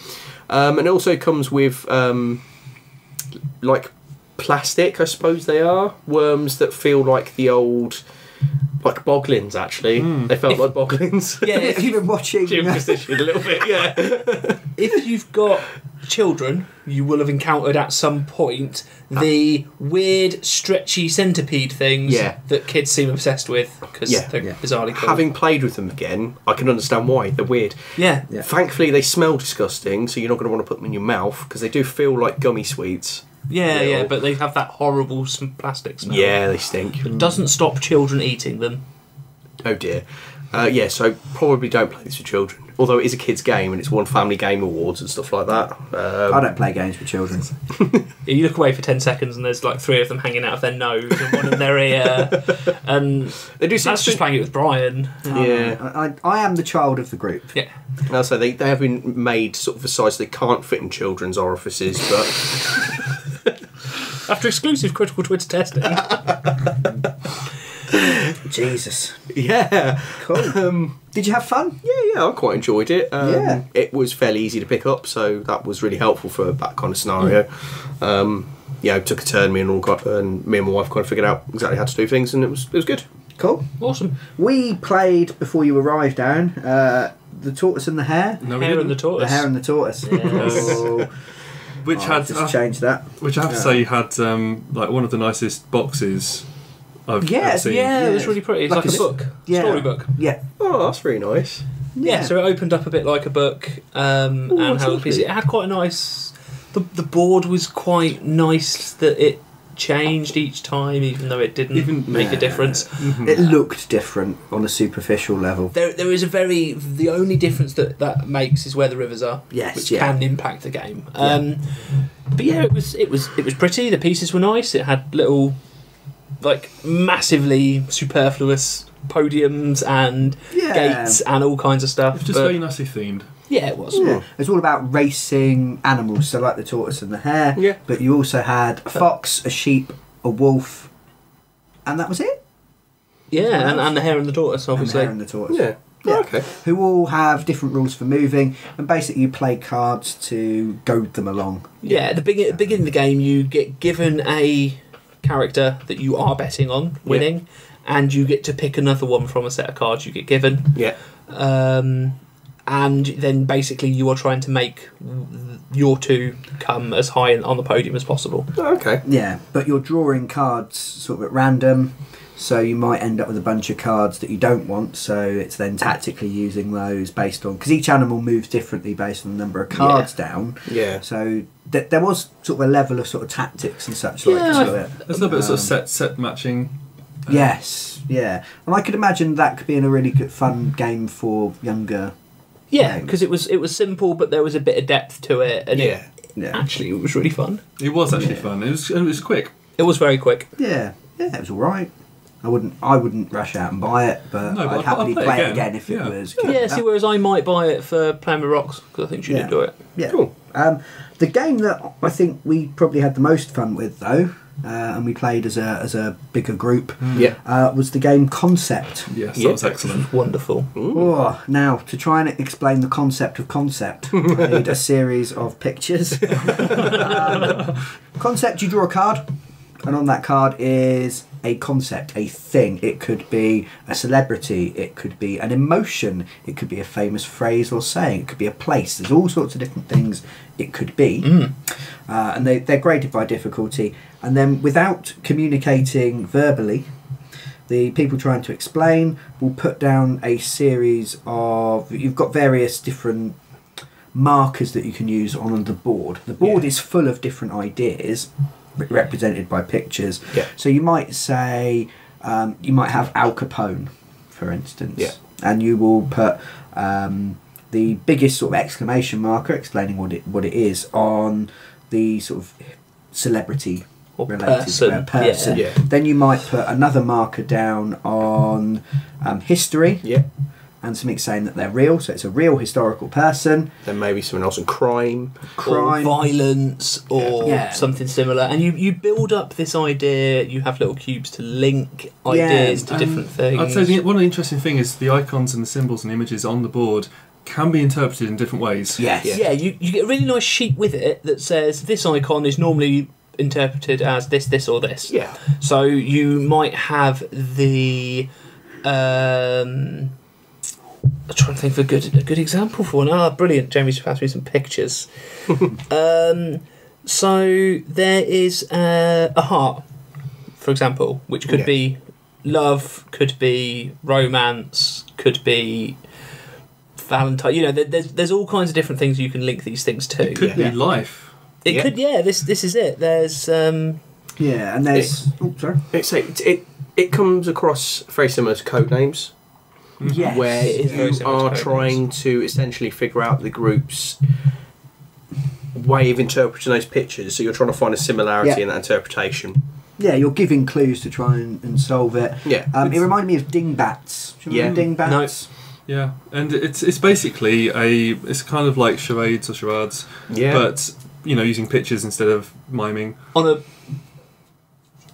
Um, and it also comes with, um, like, plastic, I suppose they are, worms that feel like the old... like boglins, actually. Mm. They felt if, like boglins. Yeah, if you've been watching Position a little bit, yeah. If you've got children, you will have encountered at some point the weird, stretchy centipede things yeah. that kids seem obsessed with because yeah. they're yeah. bizarrely cool. Having played with them again, I can understand why. They're weird. Yeah. yeah. Thankfully, they smell disgusting, so you're not going to want to put them in your mouth because they do feel like gummy sweets. Yeah, yeah, but they have that horrible plastic smell. Yeah, they stink. It doesn't stop children eating them. Oh dear. Uh, yeah, so probably don't play this with children. Although it is a kids' game and it's won Family Game Awards and stuff like that. Um, I don't play games with children. You look away for ten seconds and there's like three of them hanging out of their nose and one in their ear. And they do that's just playing it with Brian. Um, yeah, I, I am the child of the group. Yeah. No, so they they have been made sort of a size they can't fit in children's orifices, but. After exclusive critical Twitter testing. Jesus. Yeah. Cool. Um, Did you have fun? Yeah, yeah, I quite enjoyed it. Um, yeah. It was fairly easy to pick up, so that was really helpful for that kind of scenario. Mm. Um, yeah, it took a turn, me and, all got, and me and my wife kind of figured out exactly how to do things, and it was, it was good. Cool. Awesome. We played, before you arrived, Darren, uh, The Tortoise and the Hare. No, we Hare and the Tortoise. The Hare and the Tortoise. Yes. Which oh, had just uh, changed that. Which I have yeah. to say, had um, like one of the nicest boxes I've yeah, ever seen. Yeah, yeah, it was really pretty. It's like, like a, a book, yeah. storybook. Yeah. Oh, that's really nice. Yeah. yeah. So it opened up a bit like a book, um, Ooh, and had it had quite a nice. The the board was quite nice that it changed each time, even though it didn't even, make yeah. a difference. Mm-hmm. It looked different on a superficial level. There, there is a very the only difference that that makes is where the rivers are, yes, which yeah. can impact the game. Yeah. Um, but yeah, it was it was it was pretty. The pieces were nice. It had little, like massively superfluous podiums and yeah. gates and all kinds of stuff. It was just very nicely themed. Yeah, it was. Yeah. It's all about racing animals, so like the tortoise and the hare. Yeah. But you also had a fox, a sheep, a wolf, and that was it. Yeah, and, and the hare and the tortoise, obviously. And the hare and the tortoise. Yeah. yeah. Oh, okay. Who all have different rules for moving, and basically you play cards to goad them along. Yeah, at the beginning, beginning of the game, you get given a character that you are betting on winning, yeah. and you get to pick another one from a set of cards you get given. Yeah. Um... And then basically you are trying to make your two come as high on the podium as possible. Oh, okay. Yeah, but you're drawing cards sort of at random, so you might end up with a bunch of cards that you don't want, so it's then tactically using those based on... Because each animal moves differently based on the number of cards yeah. down. Yeah. So th there was sort of a level of sort of tactics and such yeah, like to it. There's a little bit of sort of set, set matching... Um, yes, yeah. And I could imagine that could be in a really good fun game for younger... Yeah, because it was it was simple, but there was a bit of depth to it, and yeah, it, yeah. actually it was really fun. It was actually yeah. fun. It was it was quick. It was very quick. Yeah, yeah, it was all right. I wouldn't I wouldn't rush out and buy it, but, no, but I'd, I'd happily play, play it again, again if yeah. it was. Yeah, yeah see, whereas I might buy it for playing with rocks because I think she yeah. did do it. Yeah, cool. Um, the game that I think we probably had the most fun with, though, uh, and we played as a as a bigger group, mm. yeah, uh, was the game Concept. Yes, that yeah. was excellent, wonderful. Oh, now to try and explain the concept of Concept, I need a series of pictures. um, concept: you draw a card, and on that card is a concept, a thing. It could be a celebrity, it could be an emotion, it could be a famous phrase or saying, it could be a place. There's all sorts of different things it could be. Mm. Uh, and they, they're graded by difficulty. And then without communicating verbally, the people trying to explain will put down a series of... You've got various different markers that you can use on the board. The board yeah. is full of different ideas. represented by pictures. Yeah. So you might say, um, you might have Al Capone, for instance, yeah. and you will put um, the biggest sort of exclamation marker explaining what it what it is on the sort of celebrity or related person. Uh, person. Yeah. Yeah. Then you might put another marker down on um, history. Yeah. And something saying that they're real, so it's a real historical person. Then maybe someone else in crime, crime, or violence, or yeah. something similar. And you, you build up this idea. You have little cubes to link ideas yeah. to different um, things. I'd say the, one of the interesting things is the icons and the symbols and images on the board can be interpreted in different ways. Yes. Yeah, yeah. You you get a really nice sheet with it that says this icon is normally interpreted as this, this, or this. Yeah. So you might have the. Um, I'm trying to think of a good a good example for one. Ah, brilliant. Jamie's passed me some pictures. um, so there is uh, a heart, for example, which could yeah. be love, could be romance, could be Valentine. You know, there, there's there's all kinds of different things you can link these things to. It could yeah. be life. It yeah. could, yeah. This this is it. There's um, yeah, and there's it, oh, sorry. It's it, it it comes across very similar to code names. Yes. Where you are trying to essentially figure out the group's way of interpreting those pictures, so you're trying to find a similarity yeah. in that interpretation. Yeah, you're giving clues to try and, and solve it. Yeah, um, it reminded me of Dingbats. Do you remember yeah. Dingbats? No. Yeah, and it's it's basically a it's kind of like charades or charades. Yeah, but you know, using pictures instead of miming on a.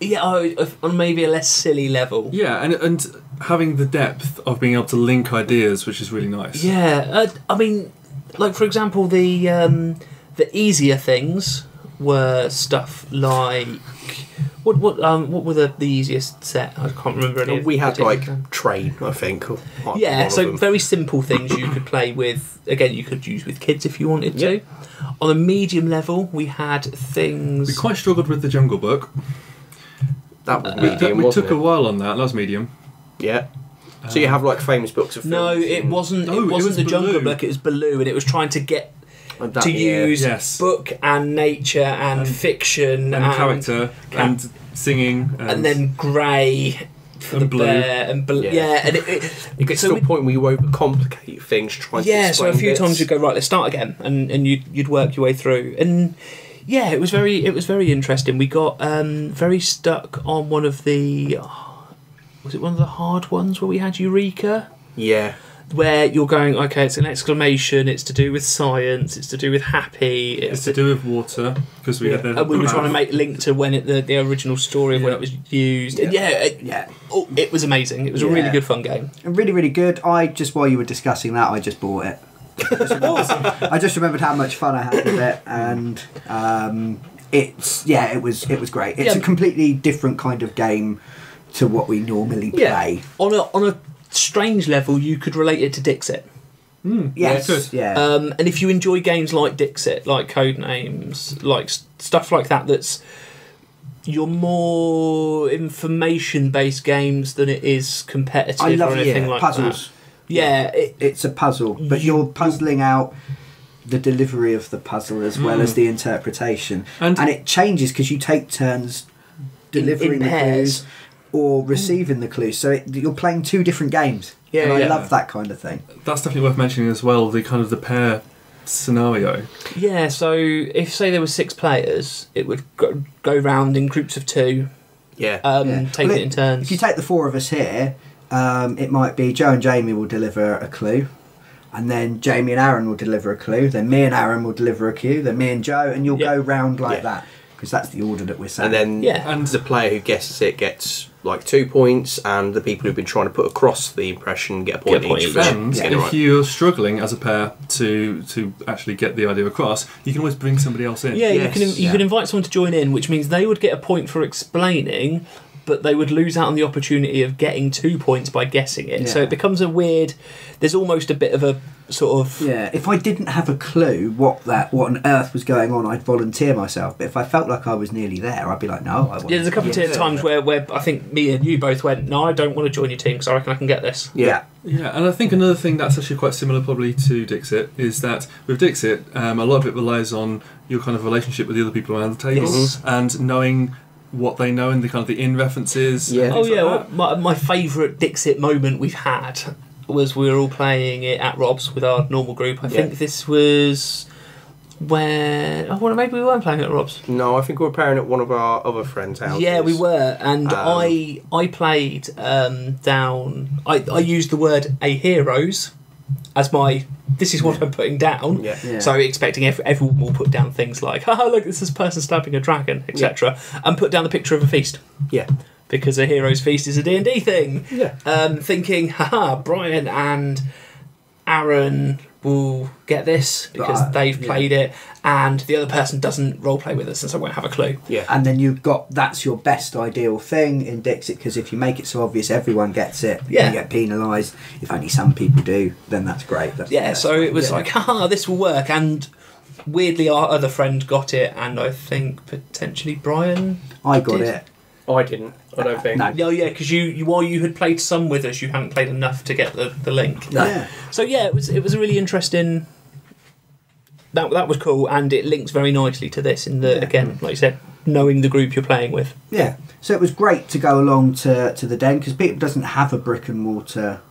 Yeah, oh, on maybe a less silly level. Yeah, and and having the depth of being able to link ideas, which is really nice. Yeah, uh, I mean, like for example, the um, the easier things were stuff like what what um what were the, the easiest set? I can't remember any. We had like train, I think. Or yeah, so very simple things you could play with. Again, you could use with kids if you wanted yeah. to. On a medium level, we had things. We quite struggled with the Jungle Book. That was medium, uh, we wasn't took it? a while on that. That was medium. Yeah. Um, so you have like famous books of films. No, it wasn't. No, it wasn't it was the Baloo. Jungle Book. It was Baloo, and it was trying to get that, to yeah. use yes. book and nature and, and fiction and, and character and, and singing and, and then grey for and the blue. bear and blue. Yeah. yeah, and it, it, it gets so to we, a point where you overcomplicate things trying yeah, to. Yeah. So a few bits. times you go right. Let's start again, and and you you'd work your way through and. Yeah, it was very, it was very interesting. We got um, very stuck on one of the, was it one of the hard ones where we had Eureka? Yeah, where you're going, okay, it's an exclamation. It's to do with science. It's to do with happy. It's, it's to do with water because we yeah. had. The and we were trying to make link to when it the, the original story of yeah. when it was used. Yeah, and yeah, it, yeah. Oh, it was amazing. It was yeah. a really good fun game. Really, really good. I just while you were discussing that, I just bought it. I, just remembered, I just remembered how much fun I had with it, and um, it's yeah, it was it was great. It's yeah. a completely different kind of game to what we normally play. Yeah. On a on a strange level, you could relate it to Dixit. Mm, yes, yeah. It could. yeah. Um, and if you enjoy games like Dixit, like Codenames, like stuff like that, that's your more information-based games than it is competitive I love, or anything yeah, like puzzles. that. Yeah, it, it's a puzzle, but you're puzzling out the delivery of the puzzle as well mm. as the interpretation, and, and it changes because you take turns delivering the clues or receiving the clues. So it, you're playing two different games. Yeah, and I yeah. love that kind of thing. That's definitely worth mentioning as well. The kind of the pair scenario. Yeah. So if say there were six players, it would go, go round in groups of two. Yeah. Um, yeah. Take well, it in turns. If you take the four of us here. Um, it might be Joe and Jamie will deliver a clue, and then Jamie and Aaron will deliver a clue, then me and Aaron will deliver a clue, then me and Joe, and you'll yeah. go round like yeah. that, because that's the order that we're saying. And then yeah. and the player who guesses it gets like two points, and the people who've been trying to put across the impression get a point, get a point each. each. And yeah. if right. you're struggling as a pair to to actually get the idea across, you can always bring somebody else in. Yeah, yes. you, can, you yeah. can invite someone to join in, which means they would get a point for explaining, but they would lose out on the opportunity of getting two points by guessing it. Yeah. So it becomes a weird... There's almost a bit of a sort of... Yeah, if I didn't have a clue what that what on earth was going on, I'd volunteer myself. But if I felt like I was nearly there, I'd be like, no, I won't. Yeah, there's a couple of times where, where I think me and you both went, no, I don't want to join your team because I reckon I can get this. Yeah. Yeah, and I think another thing that's actually quite similar probably to Dixit is that with Dixit, um, a lot of it relies on your kind of relationship with the other people around the table. Yes. And knowing... what they know and the kind of the in references. Yeah. Oh yeah. Like well, my my favourite Dixit moment we've had was we were all playing it at Rob's with our normal group. I yeah. think this was where oh well, maybe we weren't playing at Rob's. No, I think we were playing at one of our other friends' houses. Yeah, we were, and um, I I played um, down. I I used the word a heroes as my. This is what I'm putting down. Yeah. Yeah. So expecting every, everyone will put down things like, oh, look, this is a person stabbing a dragon, et cetera. Yeah. And put down the picture of a feast. Yeah. Because a hero's feast is a D and D thing. Yeah. Um, thinking, haha, Brian and Aaron will get this because uh, they've played yeah. it and the other person doesn't roleplay with us and so won't have a clue. Yeah. And then you've got, that's your best ideal thing in Dixit because if you make it so obvious everyone gets it, yeah. you get penalised. If only some people do, then that's great. That's yeah, so it was like, haha, this will work. And weirdly our other friend got it and I think potentially Brian I got did. it. I didn't, I don't uh, think. No. Oh, yeah, because you, you, while you had played some with us, you hadn't played enough to get the, the link. No. Yeah. So, yeah, it was it was a really interesting... That that was cool, and it links very nicely to this in the, yeah. again, like you said, knowing the group you're playing with. Yeah, so it was great to go along to, to the Den, because Peter doesn't have a brick-and-mortar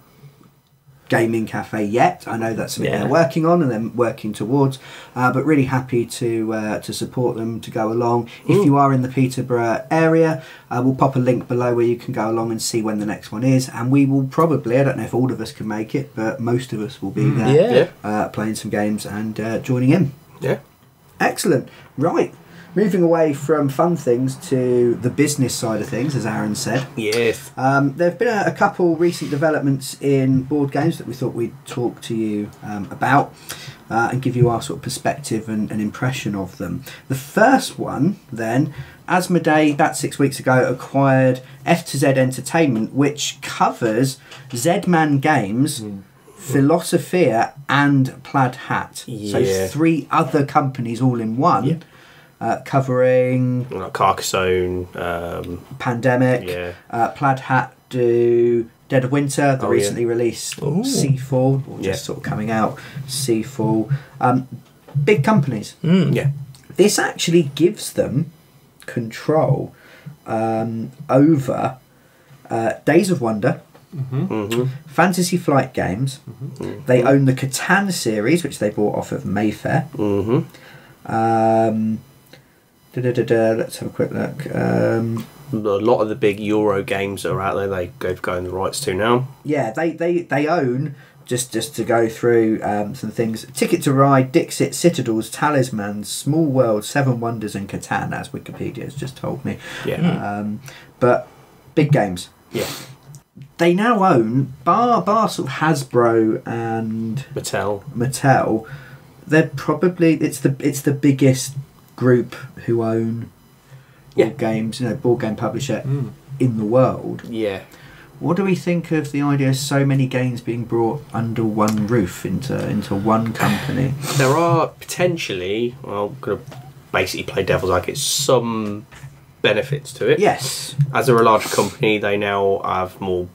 gaming cafe yet. I know that's something yeah. they're working on and they're working towards, uh, but really happy to uh, to support them to go along. Ooh. If you are in the Peterborough area, uh, we'll pop a link below where you can go along and see when the next one is, and we will probably, I don't know if all of us can make it, but most of us will be mm, there yeah. uh, playing some games and uh, joining in. Yeah. Excellent. Right. Moving away from fun things to the business side of things, as Aaron said. Yes. Um, there have been a, a couple recent developments in board games that we thought we'd talk to you um, about uh, and give you our sort of perspective and, and impression of them. The first one, then, Asmodee, about six weeks ago, acquired F two Z Entertainment, which covers Z-Man Games... Mm. Philosophia and Plaid Hat. Yeah. So three other companies all in one. Yeah. Uh, covering like Carcassonne, um, Pandemic, yeah. uh, Plaid Hat do Dead of Winter, the oh, recently yeah. released Ooh. Seafall, or just yeah. sort of coming out Seafall. Um, big companies. Mm. Yeah, this actually gives them control um, over uh, Days of Wonder. Mm-hmm. Mm-hmm. Fantasy Flight Games. Mm-hmm. They own the Catan series, which they bought off of Mayfair. Mm-hmm. Um, Da, da, da, da. Let's have a quick look. Um, a lot of the big Euro games that are out there, they go going the rights to now. Yeah, they they, they own, just, just to go through um, some things, Ticket to Ride, Dixit, Citadels, Talisman, Small World, Seven Wonders and Catan, as Wikipedia has just told me. Yeah. Um, but big games. Yeah. They now own, bar, bar sort of Hasbro and... Mattel. Mattel. They're probably, it's the it's the biggest... group who own board yeah. games, you know, board game publisher mm. in the world. Yeah. What do we think of the idea of so many games being brought under one roof into into one company? There are potentially, well, I'm going to basically play devil's advocate, some benefits to it. Yes. As they're a larger company, they now have more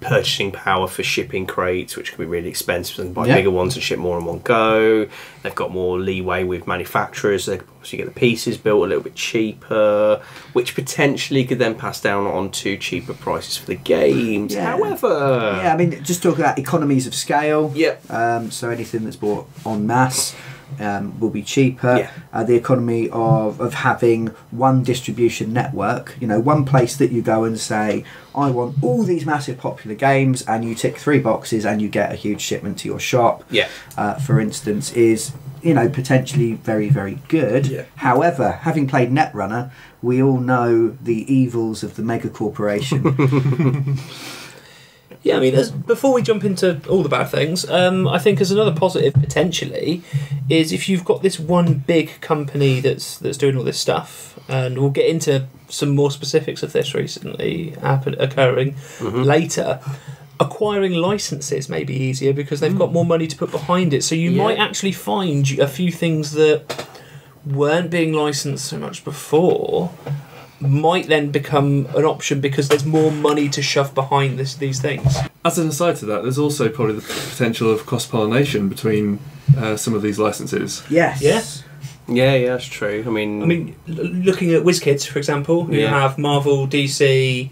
purchasing power for shipping crates, which can be really expensive, and buy yeah. bigger ones and ship more in one go. They've got more leeway with manufacturers, so they can obviously get the pieces built a little bit cheaper, which potentially could then pass down onto cheaper prices for the games. Yeah. However, yeah, I mean, just talk about economies of scale. Yep. Um, so anything that's bought en masse um, will be cheaper. Yeah. Uh, the economy of of having one distribution network, you know, one place that you go and say, I want all these massive popular games, and you tick three boxes and you get a huge shipment to your shop, yeah. uh, for instance, is, you know, potentially very, very good. Yeah. However, having played Netrunner, we all know the evils of the mega corporation. Yeah, I mean, as, before we jump into all the bad things, um, I think as another positive potentially is if you've got this one big company that's that's doing all this stuff, and we'll get into some more specifics of this recently happen occurring mm-hmm. later. Acquiring licenses may be easier because they've mm. got more money to put behind it. So you yeah. might actually find a few things that weren't being licensed so much before might then become an option because there's more money to shove behind this, these things. As an aside to that, there's also probably the potential of cross-pollination between uh, some of these licenses. Yes. Yes. Yeah, yeah, that's true. I mean, I mean, looking at WizKids, for example, who yeah. have Marvel, D C,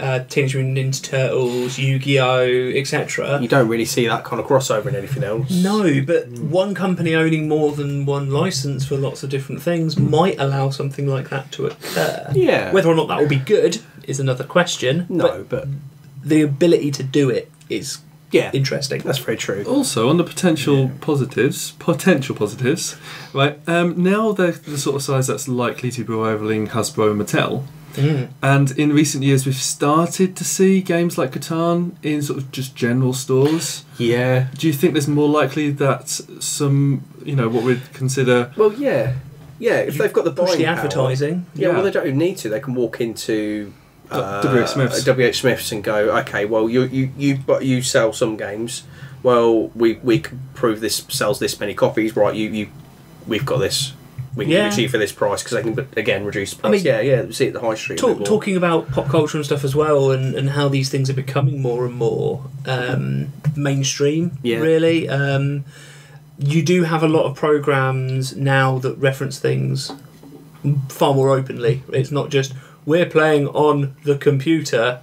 uh, Teenage Mutant Ninja Turtles, Yu-Gi-Oh, et cetera. You don't really see that kind of crossover in anything else. No, but mm. one company owning more than one license for lots of different things might allow something like that to occur. Yeah. Whether or not that will be good is another question. No, but, but the ability to do it is yeah interesting. That's very true. Also, on the potential yeah. positives, potential positives, right? Um, now they're the sort of size that's likely to be rivaling Hasbro and Mattel. Mm. And in recent years, we've started to see games like Catan in sort of just general stores. Yeah. Do you think there's more likely that some, you know, what we'd consider? Well, yeah, yeah. If you they've got the buying the advertising, power, yeah, yeah. Well, they don't even need to. They can walk into uh, W H Smiths. W H Smiths and go, okay, well, you you you but you sell some games. Well, we we can prove this sells this many copies, right? You you, we've got this. We can yeah. achieve for this price because they can again reduce price. I mean, yeah, yeah. See it at the high street. Talk, talking about pop culture and stuff as well, and, and how these things are becoming more and more um, mainstream. Yeah. Really, um, you do have a lot of programs now that reference things far more openly. It's not just we're playing on the computer.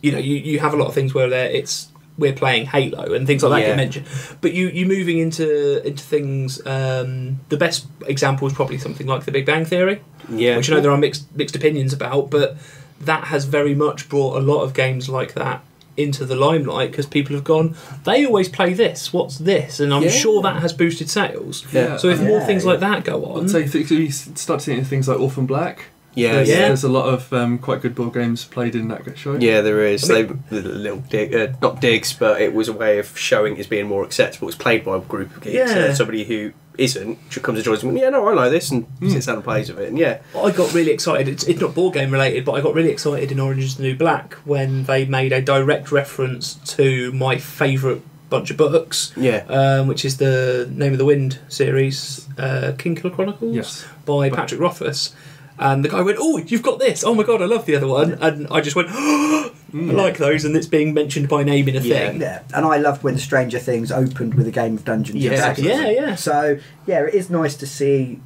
You know, you, you have a lot of things where there it's we're playing Halo and things like that yeah. you mentioned. But you, you're moving into into things. Um, the best example is probably something like The Big Bang Theory, yeah. which I know there are mixed mixed opinions about, but that has very much brought a lot of games like that into the limelight because people have gone, they always play this, what's this? And I'm yeah. sure that has boosted sales. Yeah. So if yeah. more things like that go on... I'd say th you start seeing things like Orphan Black... Yeah, there's, yeah, there's a lot of um, quite good board games played in that show. Yeah, there is. I mean, they, the little dig, uh, not digs, but it was a way of showing it's being more acceptable. It's played by a group of kids. Yeah. Uh, somebody who isn't comes and joins. And goes, yeah, no, I know this, and mm. sits down and plays with it. And yeah, I got really excited. It's, it's not board game related, but I got really excited in Orange Is the New Black when they made a direct reference to my favourite bunch of books, yeah, um, which is the Name of the Wind series, uh, Kingkiller Chronicles, yes. by Patrick Rothfuss. And the guy went, oh, you've got this. Oh, my God, I love the other one. And I just went, oh, I yeah. like those. And it's being mentioned by name in a yeah. thing. Yeah. And I loved when Stranger Things opened with a game of Dungeons and Dragons. Yeah, yeah. So, yeah, it is nice to see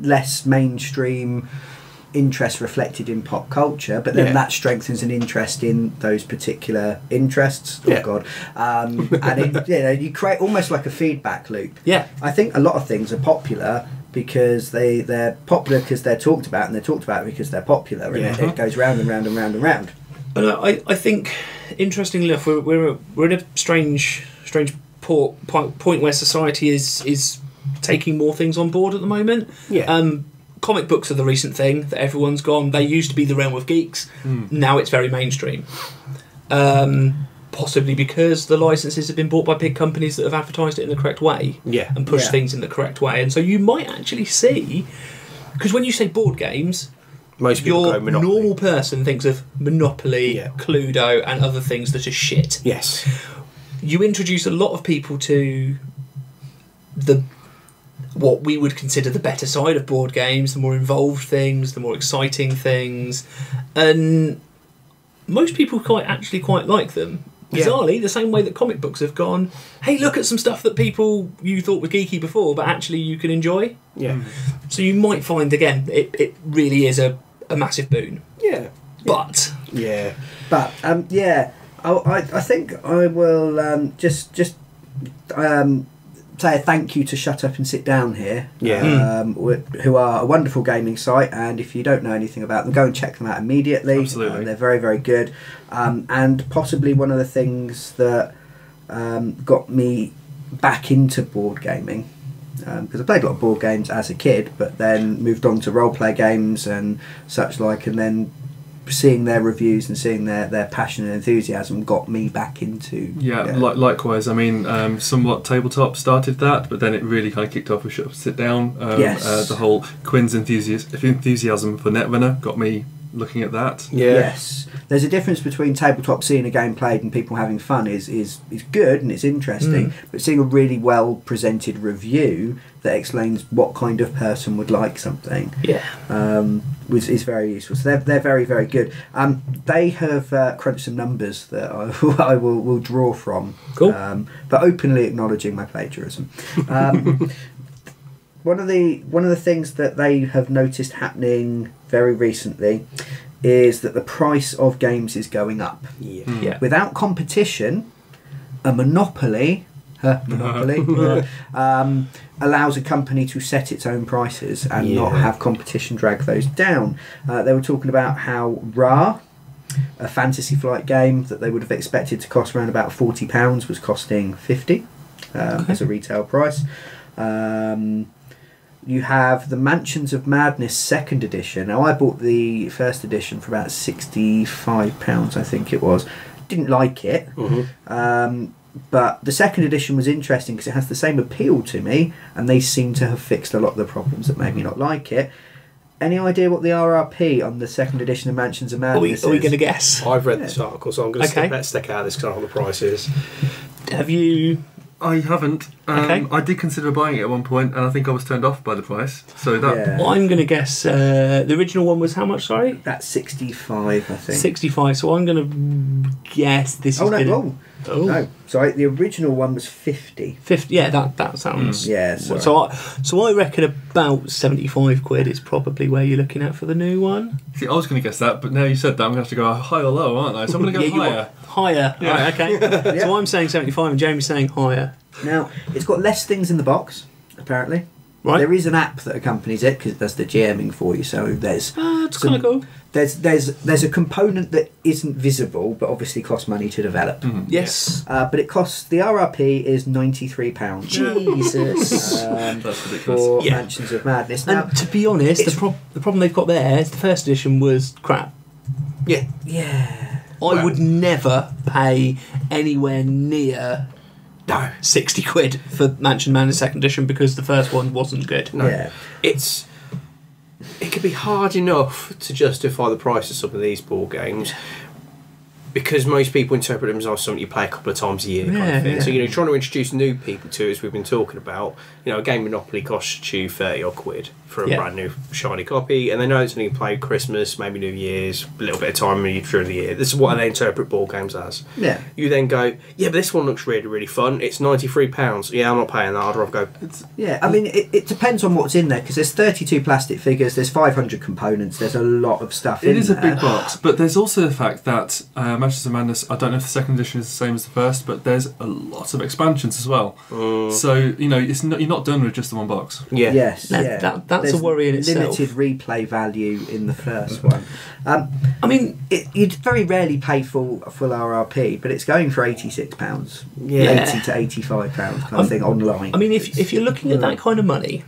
less mainstream interest reflected in pop culture, but then yeah. that strengthens an interest in those particular interests. Oh, yeah. God. Um, and, it, you know, you create almost like a feedback loop. Yeah. I think a lot of things are popular because they, they're popular because they're talked about, and they're talked about because they're popular, and yeah. it, it goes round and round and round and round. And I, I think, interestingly enough, we're, we're, we're in a strange strange port, point where society is is taking more things on board at the moment. Yeah. Um, comic books are the recent thing that everyone's gone. They used to be the realm of geeks. Mm. Now it's very mainstream. Um... Possibly because the licenses have been bought by big companies that have advertised it in the correct way yeah. and pushed yeah. things in the correct way. And so you might actually see... Because when you say board games, most people your go Monopoly. Normal person thinks of Monopoly, yeah. Cluedo and other things that are shit. Yes. You introduce a lot of people to the what we would consider the better side of board games, the more involved things, the more exciting things. And most people quite actually quite like them. Bizarrely, yeah. the same way that comic books have gone, hey, look at some stuff that people you thought were geeky before, but actually you can enjoy. Yeah. Mm. So you might find, again, it, it really is a, a massive boon. Yeah. But. Yeah. But, um, yeah, I, I, I think I will um, just just um, say a thank you to Shut Up and Sit Down here, yeah. um, who are a wonderful gaming site, and if you don't know anything about them, go and check them out immediately. Absolutely. Um, they're very, very good. Um, and possibly one of the things that um, got me back into board gaming, because um, I played a lot of board games as a kid, but then moved on to role play games and such like, and then seeing their reviews and seeing their, their passion and enthusiasm got me back into... Yeah, yeah. Li likewise. I mean, um, Somewhat Tabletop started that, but then it really kind of kicked off with Shut Up Sit Down. Um, yes. Uh, the whole Quinn's enthusi enthusiasm for Netrunner got me looking at that. Yeah. Yes. There's a difference between tabletop, seeing a game played and people having fun is, is, is good and it's interesting, mm. but seeing a really well-presented review that explains what kind of person would like something, yeah, um, was, is very useful. So they're, they're very, very good. Um, they have uh, crunched some numbers that I, I will, will draw from. Cool. Um, but openly acknowledging my plagiarism. Um, one of the one of the things that they have noticed happening very recently is that the price of games is going up. Yeah. Mm. Yeah. Without competition, a monopoly... Huh, monopoly um, allows a company to set its own prices and yeah. not have competition drag those down. Uh, they were talking about how Ra, a Fantasy Flight game that they would have expected to cost around about forty pounds, was costing fifty um, okay. as a retail price. Um, you have the Mansions of Madness second edition. Now, I bought the first edition for about sixty-five pounds, I think it was. Didn't like it. Mm-hmm. um, But the second edition was interesting because it has the same appeal to me, and they seem to have fixed a lot of the problems that made me not like it. Any idea what the R R P on the second edition of Mansions of Madness is? Are we, we going to guess? I've read yeah. this article, so I'm going to okay. stick, let's stick out of this because I don't know what the price is. Have you... I haven't. Um, okay. I did consider buying it at one point, and I think I was turned off by the price. So that. Yeah. Well, I'm going to guess uh, the original one was how much? Sorry. That's sixty-five, I think. Sixty-five. So I'm going to guess this. Oh is no! Gonna... Oh. oh no! Sorry, the original one was fifty. Fifty. Yeah, that that sounds. Mm. Yeah. Sorry. So I so I reckon about seventy-five quid is probably where you're looking at for the new one. See, I was going to guess that, but now you said that, I'm going to have to go high or low, aren't I? So I'm going to go yeah, higher. Higher. Yeah. Right, okay. yeah. So I'm saying seventy-five, and Jamie's saying higher. Now, it's got less things in the box, apparently. Right. There is an app that accompanies it because it does the GMing for you. So there's uh, it's kind of cool. There's there's there's a component that isn't visible, but obviously costs money to develop. Mm-hmm. Yes. Uh, but it costs, the R R P is ninety-three pounds. Jesus. um, That's ridiculous. For yeah. Mansions of Madness. Now, and to be honest, the, pro the problem they've got there is the first edition was crap. Yeah. Yeah. I well, would never pay anywhere near. No, sixty quid for Mansion Man in second edition because the first one wasn't good. No. Yeah, it's it can be hard enough to justify the price of some of these board games because most people interpret them as something you play a couple of times a year, yeah, kind of thing. Yeah. So you know, trying to introduce new people to it, as we've been talking about, you know, a game Monopoly costs you thirty odd quid for a yeah. brand new shiny copy, and they know it's only played Christmas, maybe New Year's, a little bit of time through the year. This is what they interpret board games as. Yeah. You then go, yeah, but this one looks really, really fun. It's ninety three pounds. Yeah, I'm not paying that. I'd rather go. It's yeah, I mean, it, it depends on what's in there because there's thirty two plastic figures, there's five hundred components, there's a lot of stuff. It in is there. a big box, but there's also the fact that. Um, Mansions of Madness, I don't know if the second edition is the same as the first, but there's a lot of expansions as well. Uh, so, you know, it's not, you're not done with just the one box. Yeah. Yes. No, yeah. That, that's there's a worry in limited itself. Limited replay value in the first one. Um, I mean, it, you'd very rarely pay full full R R P, but it's going for eighty-six pounds. Yeah. eighty to eighty-five pounds kind of I'm, thing online. I mean, if, if you're looking at that kind of money,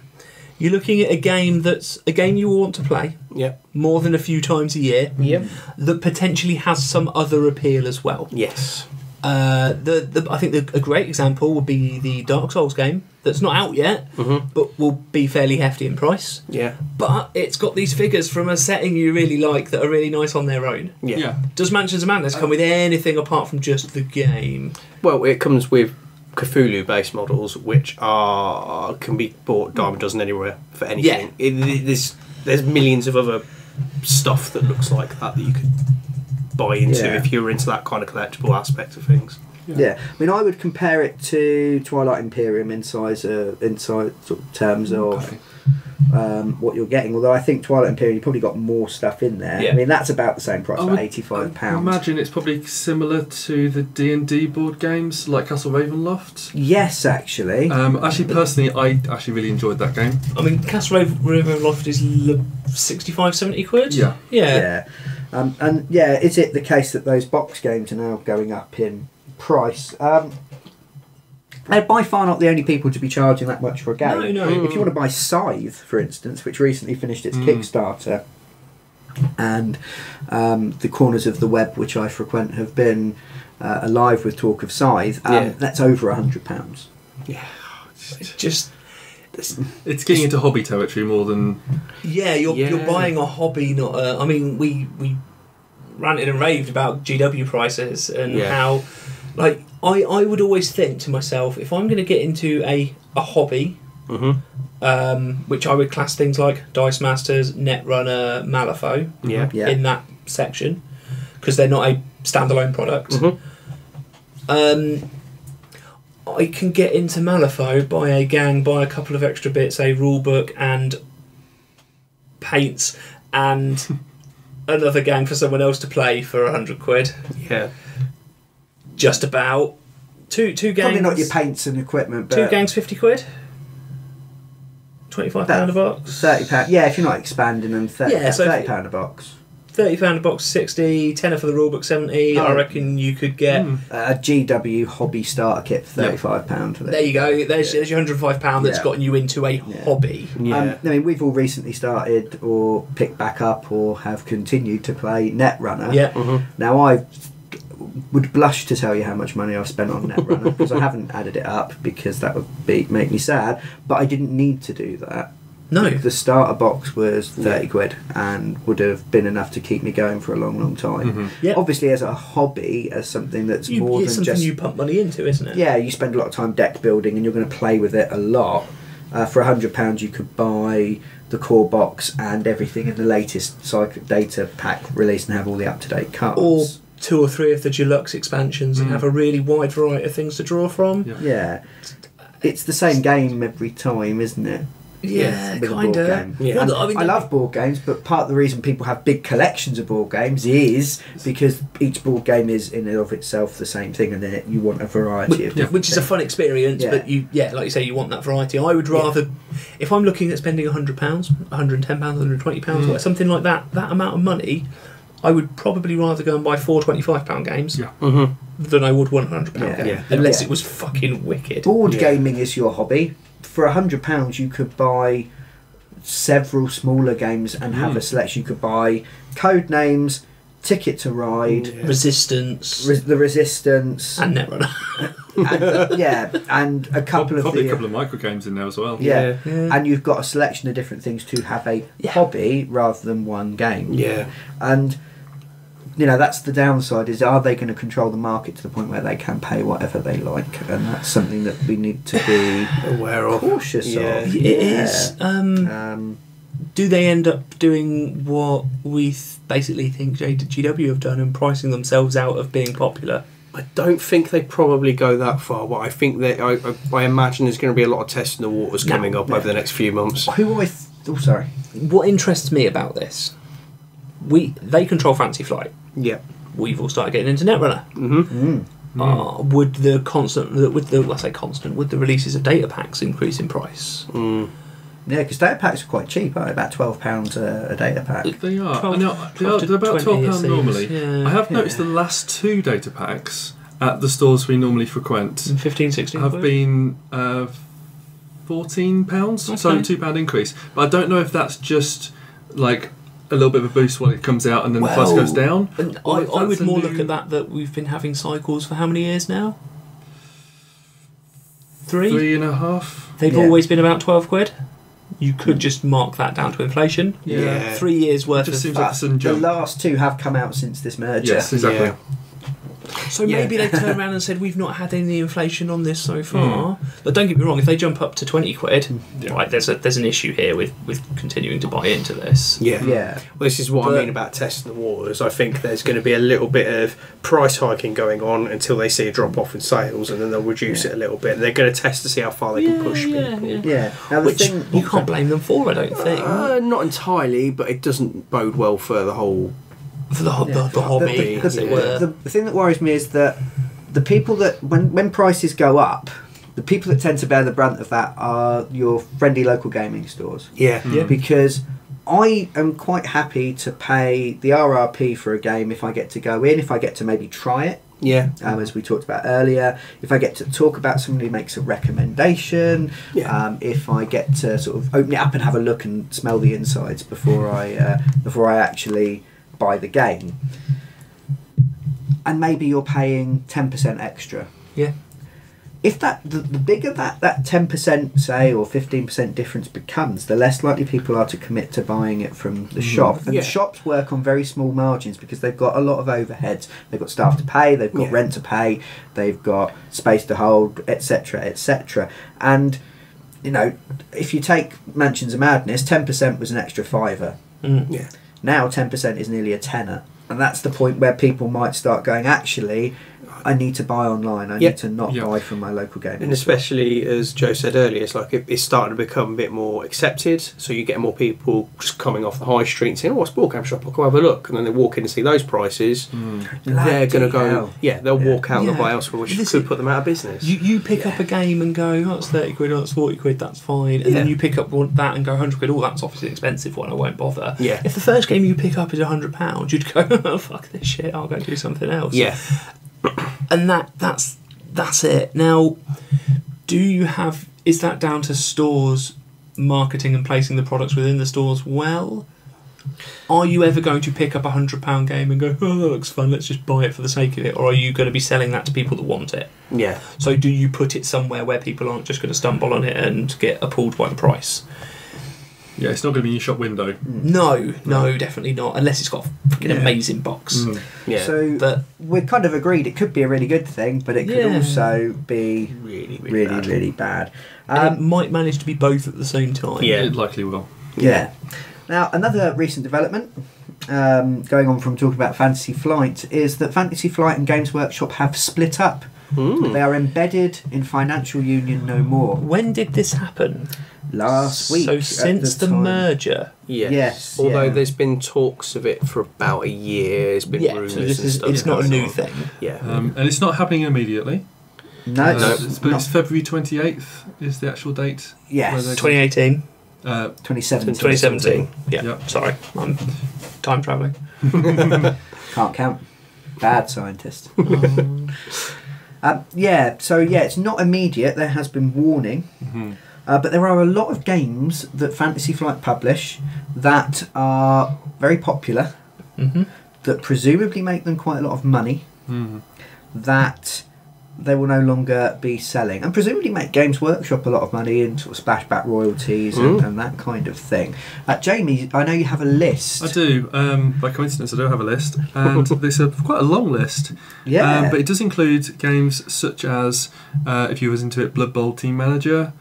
you're looking at a game that's a game you will want to play yep. more than a few times a year yep. that potentially has some other appeal as well. Yes. Uh, the, the I think the, a great example would be the Dark Souls game that's not out yet, mm-hmm. but will be fairly hefty in price. Yeah. But it's got these figures from a setting you really like that are really nice on their own. Yeah. yeah. Does Mansions of Madness come with anything apart from just the game? Well, it comes with Cthulhu-based models, which are can be bought dime a dozen anywhere for anything. Yeah. It, there's there's millions of other stuff that looks like that that you could buy into yeah. if you're into that kind of collectible aspect of things. Yeah. yeah, I mean, I would compare it to Twilight Imperium in size, uh, in size sort of terms of. Okay. Um, what you're getting, although I think Twilight Imperium, you've probably got more stuff in there. Yeah. I mean, that's about the same price, about eighty-five pounds. I imagine it's probably similar to the D and D board games, like Castle Ravenloft. Yes, actually. Um, actually, personally, I actually really enjoyed that game. I mean, Castle Ravenloft is sixty-five, seventy quid? Yeah. Yeah. yeah. Um, and, yeah, is it the case that those box games are now going up in price? Um... They're by far not the only people to be charging that much for a game. No, no. If you want to buy Scythe, for instance, which recently finished its mm. Kickstarter, and um, the corners of the web which I frequent have been uh, alive with talk of Scythe. Um, yeah. That's over a hundred pounds. Yeah, it's just it's, it's getting it's, into hobby territory more than. Yeah, you're yeah. you're buying a hobby, not. A, I mean, we we ranted and raved about G W prices and yeah. how, like, I I would always think to myself, if I'm going to get into a a hobby. Mm-hmm. Um, which I would class things like Dice Masters, Netrunner, Malifaux yeah. yeah. in that section because they're not a standalone product. Mm-hmm. um, I can get into Malifaux, buy a gang, buy a couple of extra bits, a rule book and paints and another gang for someone else to play for a hundred quid. Yeah, just about two two gangs. Probably not your paints and equipment. But two gangs, fifty quid. twenty-five pounds a box. thirty pounds. Yeah, if you're not expanding them, thirty pounds yeah, so thirty pounds a box. thirty pounds a box, sixty, tenner for the rulebook, seventy. Oh. I reckon you could get... Mm. A G W hobby starter kit for thirty-five pounds. Yep. For there you go. There's, yeah. there's your one hundred and five pounds that's yeah. gotten you into a yeah. hobby. Yeah. Um, I mean, we've all recently started or picked back up or have continued to play Netrunner. Yeah. Mm-hmm. Now, I would blush to tell you how much money I've spent on Netrunner because I haven't added it up because that would be make me sad, but I didn't need to do that. No. The starter box was thirty yeah. quid and would have been enough to keep me going for a long, long time. Mm-hmm. yep. Obviously as a hobby, as something that's you, more than something just... something you pump money into, isn't it? Yeah, you spend a lot of time deck building and you're going to play with it a lot. Uh, for one hundred pounds you could buy the core box and everything in the latest Psychic Data pack release and have all the up-to-date cards. Or two or three of the deluxe expansions mm. and have a really wide variety of things to draw from. Yeah, yeah. It's the same game every time, isn't it? Yeah, yeah, kind of. Yeah. Well, I, mean, I love board games, but part of the reason people have big collections of board games is because each board game is in and of itself the same thing, and then you want a variety of different which is things. A fun experience. Yeah. But you, yeah, like you say, you want that variety. I would rather, yeah. if I'm looking at spending a hundred pounds, a hundred and ten pounds, a hundred and twenty pounds, mm. or something like that, that amount of money. I would probably rather go and buy four twenty-five pound games yeah. mm-hmm. than I would one hundred pound yeah. game, yeah. unless yeah. it was fucking wicked. Board yeah. gaming is your hobby. For a hundred pounds, you could buy several smaller games and mm. have a selection. You could buy Code Names, Ticket to Ride, yeah. Resistance, Re the Resistance, and Netrunner. and, uh, yeah, and a couple probably of probably a couple of micro games in there as well. Yeah. Yeah. yeah, and you've got a selection of different things to have a yeah. hobby rather than one game. Yeah, and. You know, that's the downside, is are they going to control the market to the point where they can pay whatever they like? And that's something that we need to be aware of. Cautious yeah. of. It yeah. is. Um, um, do they end up doing what we th basically think G W have done and pricing themselves out of being popular? I don't think they probably go that far. Well, I think that I, I, I imagine there's going to be a lot of tests in the waters no, coming up no. over the next few months. Who I th oh, sorry. What interests me about this... We they control Fantasy Flight. Yeah, we've all started getting into Netrunner. Mm-hmm. Mm. Uh, would the constant, would the let's say constant, would the releases of data packs increase in price? Mm. Yeah, because data packs are quite cheap, aren't they? About twelve pounds a, a data pack. They are. twelve, no, they are they're about twelve pounds normally. Yeah. I have noticed yeah. the last two data packs at the stores we normally frequent, fifteen, sixteen, have probably. been uh, fourteen pounds, okay. so two pound increase. But I don't know if that's just like. A little bit of a boost when it comes out and then well, the price goes down. And I, I would more new... look at that that we've been having cycles for how many years now? Three? Three and a half. They've yeah. always been about twelve quid. You could just mark that down to inflation. Yeah. yeah. Three years worth just of... Just seems like a The last two have come out since this merger. Yes, exactly. Yeah. So yeah. maybe they turn around and said we've not had any inflation on this so far. Mm. But don't get me wrong, if they jump up to twenty quid, yeah. right, there's a there's an issue here with, with continuing to buy into this. Yeah, yeah. Well, this is what but, I mean about testing the waters. I think there's going to be a little bit of price hiking going on until they see a drop off in sales, and then they'll reduce yeah. it a little bit. They're going to test to see how far they yeah, can push yeah, people. Yeah. yeah. Now, the Which thing, you can't blame them for, I don't uh, think. Uh, not entirely, but it doesn't bode well for the whole. For the, yeah. the, the hobby, the, the, as it were. The, the thing that worries me is that the people that, when, when prices go up, the people that tend to bear the brunt of that are your friendly local gaming stores. Yeah. Mm. yeah. Because I am quite happy to pay the R R P for a game if I get to go in, if I get to maybe try it. Yeah. Um, as we talked about earlier, if I get to talk about somebody who makes a recommendation, yeah. um, if I get to sort of open it up and have a look and smell the insides before I uh, before I actually buy the game. And maybe you're paying ten percent extra. Yeah. If that the, the bigger that that ten percent say or fifteen percent difference becomes, the less likely people are to commit to buying it from the shop. And yeah. the shops work on very small margins because they've got a lot of overheads. They've got staff to pay, they've got yeah. rent to pay, they've got space to hold, et cetera, et cetera. And you know, if you take Mansions of Madness, ten percent was an extra fiver. Mm. Yeah. Now ten percent is nearly a tenner, and that's the point where people might start going, actually, I need to buy online. I yep. need to not yep. buy from my local game. And especially, as Joe said earlier, it's like it, it's starting to become a bit more accepted. So you get more people just coming off the high street and saying, "Oh, it's a board game shop. I'll go have a look." And then they walk in and see those prices. Mm. They're going to go, hell. yeah, they'll yeah. walk out yeah. and buy elsewhere, which Listen, could put them out of business. You you pick yeah. up a game and go, "Oh, it's thirty quid. Oh, it's forty quid. That's fine." And yeah. then you pick up one, that and go, "Hundred quid. Oh, that's obviously an expensive one. I won't bother." Yeah. If the first game you pick up is a hundred pounds, you'd go, "Oh, fuck this shit. I'll go do something else." Yeah. And that that's that's it. Now, do you have is that down to stores marketing and placing the products within the stores well? Are you ever going to pick up a hundred pound game and go, "Oh, that looks fun, let's just buy it for the sake of it," or are you going to be selling that to people that want it? Yeah. So do you put it somewhere where people aren't just going to stumble on it and get appalled by the price? Yeah, it's not going to be in your shop window. No, no, definitely not, unless it's got an yeah. amazing box. Mm. Yeah. So but we're kind of agreed it could be a really good thing, but it could yeah. also be really, really, really bad. Really bad. Um, it might manage to be both at the same time. Yeah, it likely will. Yeah. yeah. Now, another recent development, um, going on from talking about Fantasy Flight, is that Fantasy Flight and Games Workshop have split up. Mm. They are embedded in Financial Union no more. When did this happen? Last week. So since the, the merger. Yes. yes Although yeah. there's been talks of it for about a year. It's been yeah, rumours so and stuff. It's not a new thing. Yeah. Um, and it's not happening immediately. No, uh, no it's, But it's February twenty-eighth is the actual date. Yes. twenty eighteen. Uh, twenty seventeen. twenty seventeen. Yeah. Yep. Sorry. I'm time travelling. Can't count. Bad scientist. um. Um, yeah, so yeah, it's not immediate. There has been warning. Mm-hmm. Uh, but there are a lot of games that Fantasy Flight publish that are very popular, mm-hmm. that presumably make them quite a lot of money, mm-hmm. that they will no longer be selling. And presumably make Games Workshop a lot of money in sort of splashback royalties and, and that kind of thing. Uh, Jamie, I know you have a list. I do. Um, by coincidence, I do have a list. And it's a, quite a long list. Yeah. Um, but it does include games such as, uh, if you was into it, Blood Bowl Team Manager.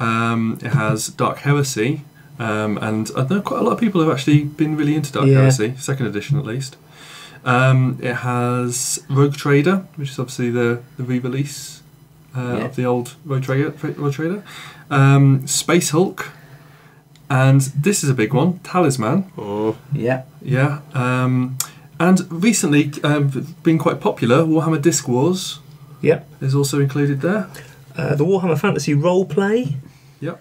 Um, it has Dark Heresy, um, and I know quite a lot of people have actually been really into Dark yeah. Heresy, second edition at least. Um, it has Rogue Trader, which is obviously the, the re-release uh, yeah. of the old Rogue Trader. Rogue Trader. Um, Space Hulk, and this is a big one, Talisman. Oh. Yeah. Yeah. Um, and recently, um, been quite popular, Warhammer Disc Wars. Yep. Is also included there. Uh, the Warhammer Fantasy Roleplay. Yep.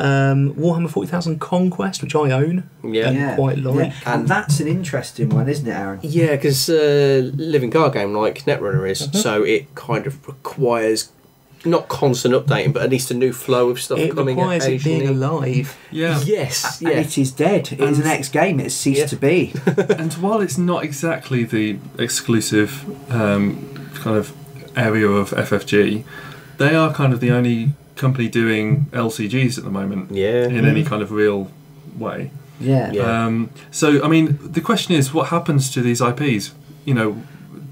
Um, Warhammer forty thousand Conquest, which I own. Yeah. yeah. Quite like. Yeah. And that's an interesting one, isn't it, Aaron? Yeah, because uh, living card game like Netrunner is, uh-huh. so it kind of requires not constant updating, but at least a new flow of stuff it coming. It requires it being alive. Yeah. Yes. And yeah. it is dead. It is an ex-game. It has ceased yeah. to be. And while it's not exactly the exclusive um, kind of area of F F G, they are kind of the only company doing L C Gs at the moment, yeah. in any kind of real way. Yeah. yeah. Um, so, I mean, the question is, what happens to these I Ps? You know,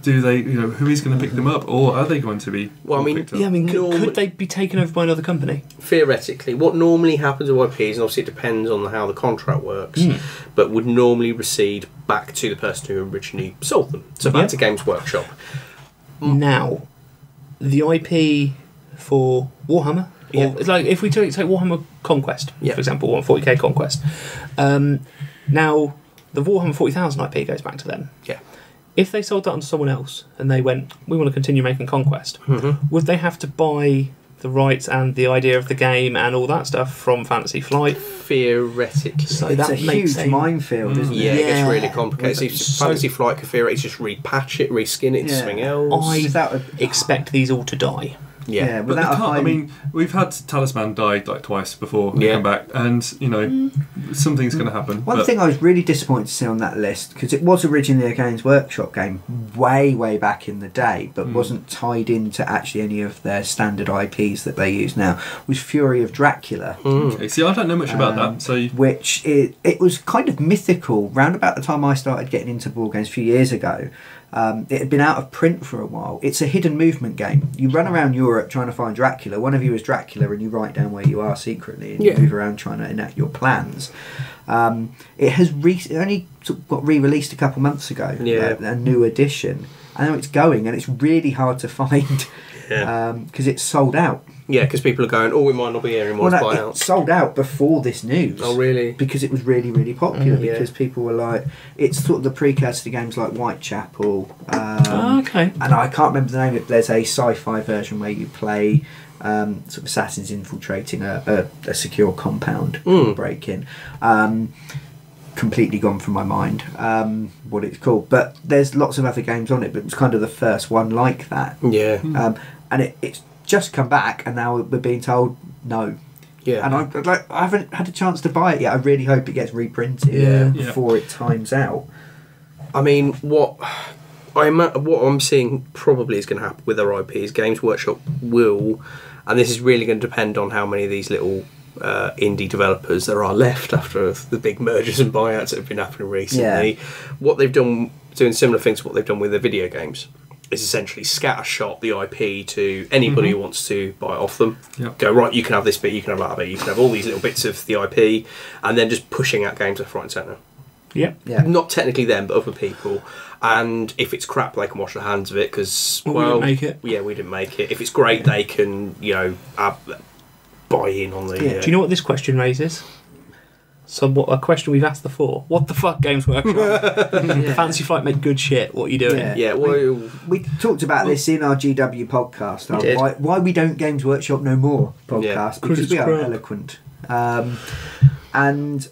do they? You know, who is going to pick them up, or are they going to be? Well, I mean, yeah, I mean, could, could they be taken over by another company? Theoretically, what normally happens with I Ps, and obviously it depends on how the contract works, mm. but would normally recede back to the person who originally sold them. So back yeah. to Games Workshop. Now, the I P. For Warhammer, yeah. or it's like if we take, take Warhammer Conquest, yeah. for example, one forty K Conquest. Um, now, the Warhammer forty thousand I P goes back to them. Yeah. If they sold that on to someone else and they went, "We want to continue making Conquest," mm-hmm. would they have to buy the rights and the idea of the game and all that stuff from Fantasy Flight. Theoretically. So that's a huge minefield, isn't it? Yeah, yeah, it gets really complicated. It's just, so Fantasy Flight could theoretically just repatch it, reskin it, yeah. to something else. I that would, expect these all to die. Yeah, yeah, but they can't. I mean, we've had Talisman die like twice before and yeah. come back, and you know, mm. something's mm. going to happen. One thing I was really disappointed to see on that list, because it was originally a Games Workshop game way, way back in the day, but mm. wasn't tied into actually any of their standard I Ps that they use now, was Fury of Dracula. Mm. Okay. See, I don't know much about um, that. So, you... which it it was kind of mythical. Round about the time I started getting into board games a few years ago. Um, it had been out of print for a while. It's a hidden movement game. You run around Europe trying to find Dracula. One of you is Dracula and you write down where you are secretly and yeah. you move around trying to enact your plans. Um, it has re it only got re-released a couple months ago, yeah. a, a new edition. I know it's going and it's really hard to find because yeah. um, it's sold out. Yeah, because people are going, oh, it might not be here anymore. Well, no, it sold out before this news. Oh, really? Because it was really, really popular. Mm, yeah. Because people were like, it's sort of the precursor to games like Whitechapel. Um, oh, okay. And I can't remember the name of it. There's a sci-fi version where you play um, sort of assassins infiltrating a, a, a secure compound mm. break-in. Um, completely gone from my mind um, what it's called. But there's lots of other games on it, but it was kind of the first one like that. Yeah. Mm. Um, and it, it's... just come back and now we're being told no. Yeah. And I like I haven't had a chance to buy it yet. I really hope it gets reprinted yeah. before yeah. it times out. I mean, what I'm what I'm seeing probably is going to happen with our I Ps. Games Workshop will, and this is really going to depend on how many of these little uh, indie developers there are left after the big mergers and buyouts that have been happening recently. Yeah. What they've done, doing similar things to what they've done with their video games. Is essentially scattershot the I P to anybody mm-hmm. who wants to buy it off them. Yep. Go, right, you can have this bit, you can have that bit, you can have all these little bits of the I P, and then just pushing out games left, right and centre. Yeah. yeah. Not technically them, but other people. And if it's crap, they can wash their hands of it, because, well... well we didn't make it. Yeah, we didn't make it. If it's great, yeah. they can, you know, ab buy in on the... Yeah. Uh, do you know what this question raises? So what a question we've asked before. What the fuck, Games Workshop? yeah. Fantasy Flight made good shit. What are you doing? Yeah, yeah well, we, we talked about well, this in our G W podcast. Our we why, why we don't Games Workshop no more podcast yeah. because we crap. are eloquent. Um, and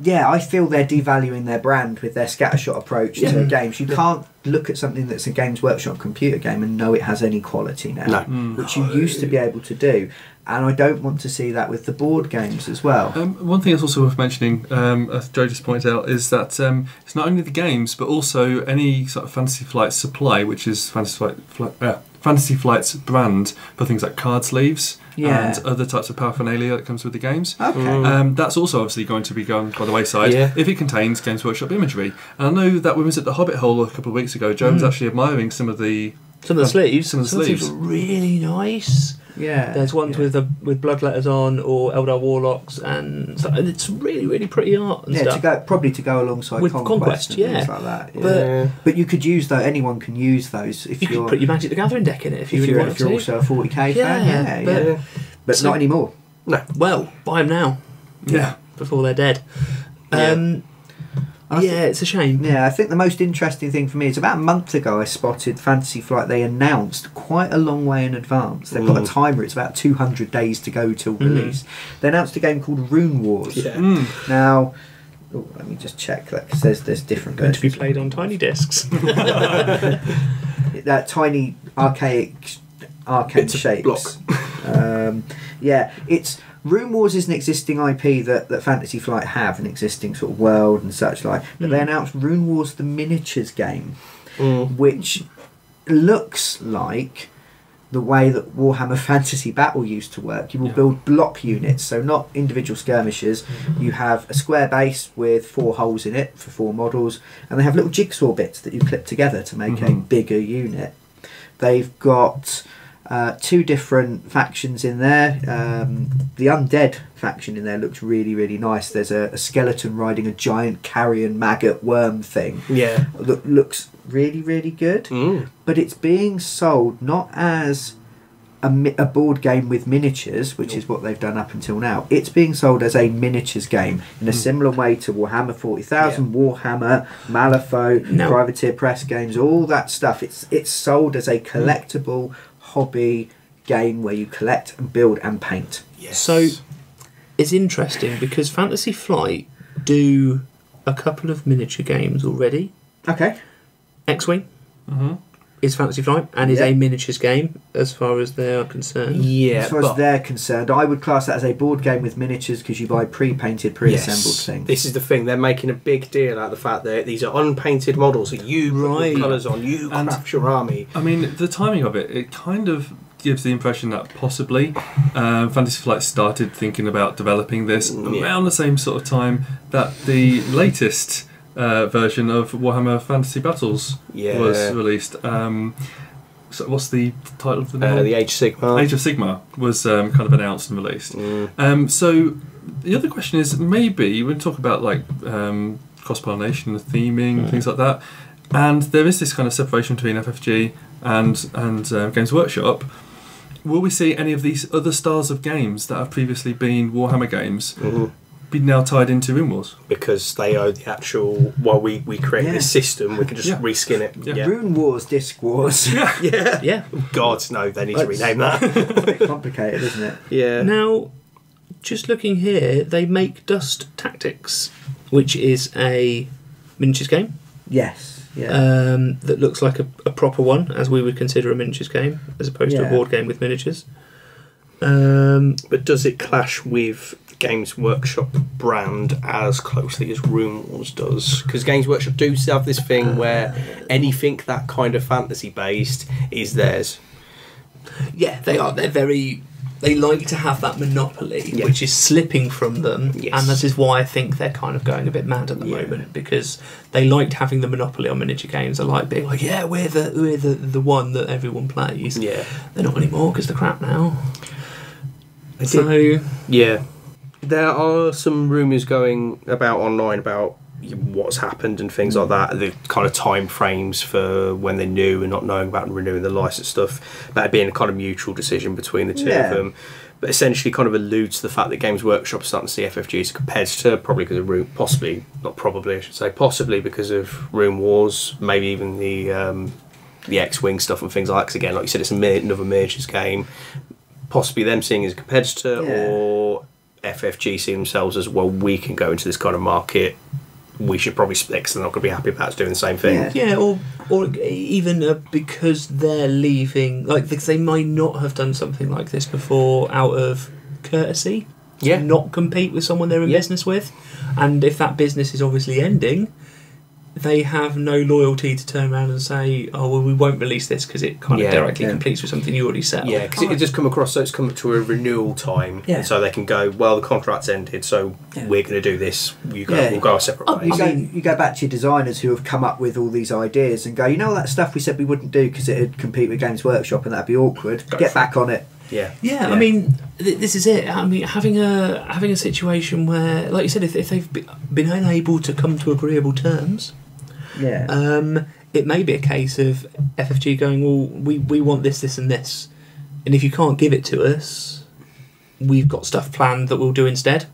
yeah, I feel they're devaluing their brand with their scattershot approach yeah. to games. You yeah. can't look at something that's a Games Workshop computer game and know it has any quality now, no. mm. which you used to be able to do. And I don't want to see that with the board games as well. Um, one thing that's also worth mentioning, um, as Joe just pointed out, is that um, it's not only the games, but also any sort of Fantasy Flight supply, which is Fantasy Flight, Flight, uh, Fantasy Flight's brand for things like card sleeves yeah. and other types of paraphernalia that comes with the games. Okay. Um, that's also obviously going to be gone by the wayside yeah. if it contains Games Workshop imagery. And I know that when we was at the Hobbit Hole a couple of weeks ago, Joe mm. was actually admiring some of the... Some of the um, sleeves. Some of the some sleeves. Are really nice. Yeah. There's ones yeah. with the, with blood letters on, or Eldar Warlocks, and stuff. It's really, really pretty art and yeah, stuff. Yeah, probably to go alongside with Conquest, Conquest and yeah. things like that. Yeah. But, yeah. but you could use those, anyone can use those. If you could put your Magic the Gathering deck in it if you if really want to. If you're also a forty K yeah, fan, yeah. But, yeah. but so, not anymore. No. Well, buy them now. Yeah. yeah. Before they're dead. Yeah. Um, I yeah, it's a shame. Yeah, I think the most interesting thing for me is about a month ago I spotted Fantasy Flight. They announced quite a long way in advance. They've Ooh. got a timer. It's about two hundred days to go till release. Mm. They announced a game called Rune Wars. Yeah. Mm. Now, oh, let me just check that because there's, there's different games. To be played on tiny discs. That tiny archaic arcane it's shapes. Block. um, yeah, it's... Rune Wars is an existing I P that, that Fantasy Flight have, an existing sort of world and such like. But mm. they announced Rune Wars the miniatures game, mm. which looks like the way that Warhammer Fantasy Battle used to work. You will yeah. build block units, so not individual skirmishers. Mm. You have a square base with four holes in it for four models, and they have little jigsaw bits that you clip together to make mm-hmm. a bigger unit. They've got... Uh, two different factions in there. Um, the undead faction in there looks really, really nice. There's a, a skeleton riding a giant carrion maggot worm thing. Yeah, that looks really, really good. Mm. But it's being sold not as a, mi a board game with miniatures, which is what they've done up until now. It's being sold as a miniatures game in a mm. similar way to Warhammer forty thousand, yeah. Warhammer, Malifaux, no. Privateer Press games, all that stuff. It's it's sold as a collectible. Hobby game where you collect and build and paint. Yes. So it's interesting because Fantasy Flight do a couple of miniature games already. Okay. X-Wing mm-hmm. is Fantasy Flight and is yeah. a miniatures game as far as they are concerned. Yeah. As far as they're concerned, I would class that as a board game with miniatures because you buy pre-painted, pre-assembled yes. things. This is the thing, they're making a big deal out of the fact that these are unpainted models that you right. put colours on, you and craft your army. I mean, the timing of it, it kind of gives the impression that possibly uh, Fantasy Flight started thinking about developing this yeah. around the same sort of time that the latest uh, version of Warhammer Fantasy Battles yeah. was released. Um, so what's the title of the name? Uh, the Age of Sigmar. Age of Sigmar was um, kind of announced and released. Mm. Um, so the other question is, maybe we talk about like um, cross-pollination, the theming, mm. things like that, and there is this kind of separation between F F G and and uh, Games Workshop. Will we see any of these other styles of games that have previously been Warhammer games mm-hmm. be now tied into Rune Wars? Because they owe the actual... While we, we create yeah. this system, we can just yeah. reskin it. Yeah. Yeah. Rune Wars, Disc Wars. Yeah. yeah. yeah. God, no, they need That's, to rename that. It's a bit complicated, isn't it? Yeah. Now, just looking here, they make Dust Tactics, which is a miniatures game. Yes. Yeah. Um, that looks like a, a proper one, as we would consider a miniatures game, as opposed yeah. to a board game with miniatures. Um, but does it clash with Games Workshop brand as closely as Rune Wars does? Because Games Workshop do have this thing where anything that kind of fantasy based is theirs. Yeah, they are. They're very. They like to have that monopoly, yeah. which is slipping from them, yes. and this is why I think they're kind of going a bit mad at the yeah. moment, because they liked having the monopoly on miniature games. They like being like, yeah, we're the we're the, the one that everyone plays. Yeah, they're not anymore because they're crap now. They so did. yeah, there are some rumours going about online about what's happened and things like that, the kind of time frames for when they knew and not knowing about and renewing the license stuff, that being a kind of mutual decision between the two yeah. of them, but essentially kind of alludes to the fact that Games Workshop are starting to see F F G as a competitor, probably because of Rune, possibly not probably I should say possibly because of Rune Wars, maybe even the um, the X-Wing stuff and things like that, because again like you said it's another miniatures game, possibly them seeing as a competitor yeah. or F F G seeing themselves as, well, we can go into this kind of market, we should probably split because they're not going to be happy about us doing the same thing. Yeah, yeah or or even uh, because they're leaving, like they might not have done something like this before out of courtesy. Yeah, to not compete with someone they're in yeah. business with, and if that business is obviously ending, they have no loyalty to turn around and say, oh, well, we won't release this because it kind yeah, of directly yeah. competes with something you already set up. Yeah, because oh. it just come across, so it's come to a renewal time. Yeah. And so they can go, well, the contract's ended, so yeah. we're going to do this. You go, yeah. We'll go our separate oh, ways. You go, you go back to your designers who have come up with all these ideas and go, you know, that stuff we said we wouldn't do because it would compete with Games Workshop and that'd be awkward. Go Get back it. on it. Yeah. yeah. Yeah, I mean, th this is it. I mean, having a having a situation where, like you said, if, if they've be, been unable to come to agreeable terms, yeah, um, it may be a case of F F G going, well, we, we want this, this and this, and if you can't give it to us, we've got stuff planned that we'll do instead.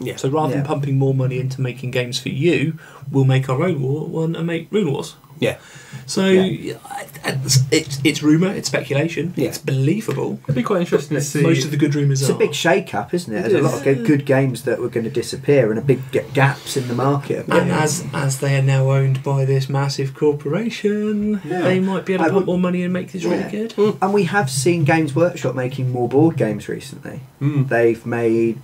Yeah. So rather yeah. than pumping more money into making games for you, we'll make our own war one and make Rune Wars. Yeah. So yeah. it's it's, it's rumour, it's speculation, yeah. it's believable. It'd be quite interesting to see. Most of the good rumours are. It's a big shake-up, isn't it? There's it is. a lot of good, good games that were going to disappear and a big gaps in the market. And yeah. as as they are now owned by this massive corporation, yeah. they might be able to I put would, more money and make this yeah. really good. Mm. And we have seen Games Workshop making more board games recently. Mm. They've made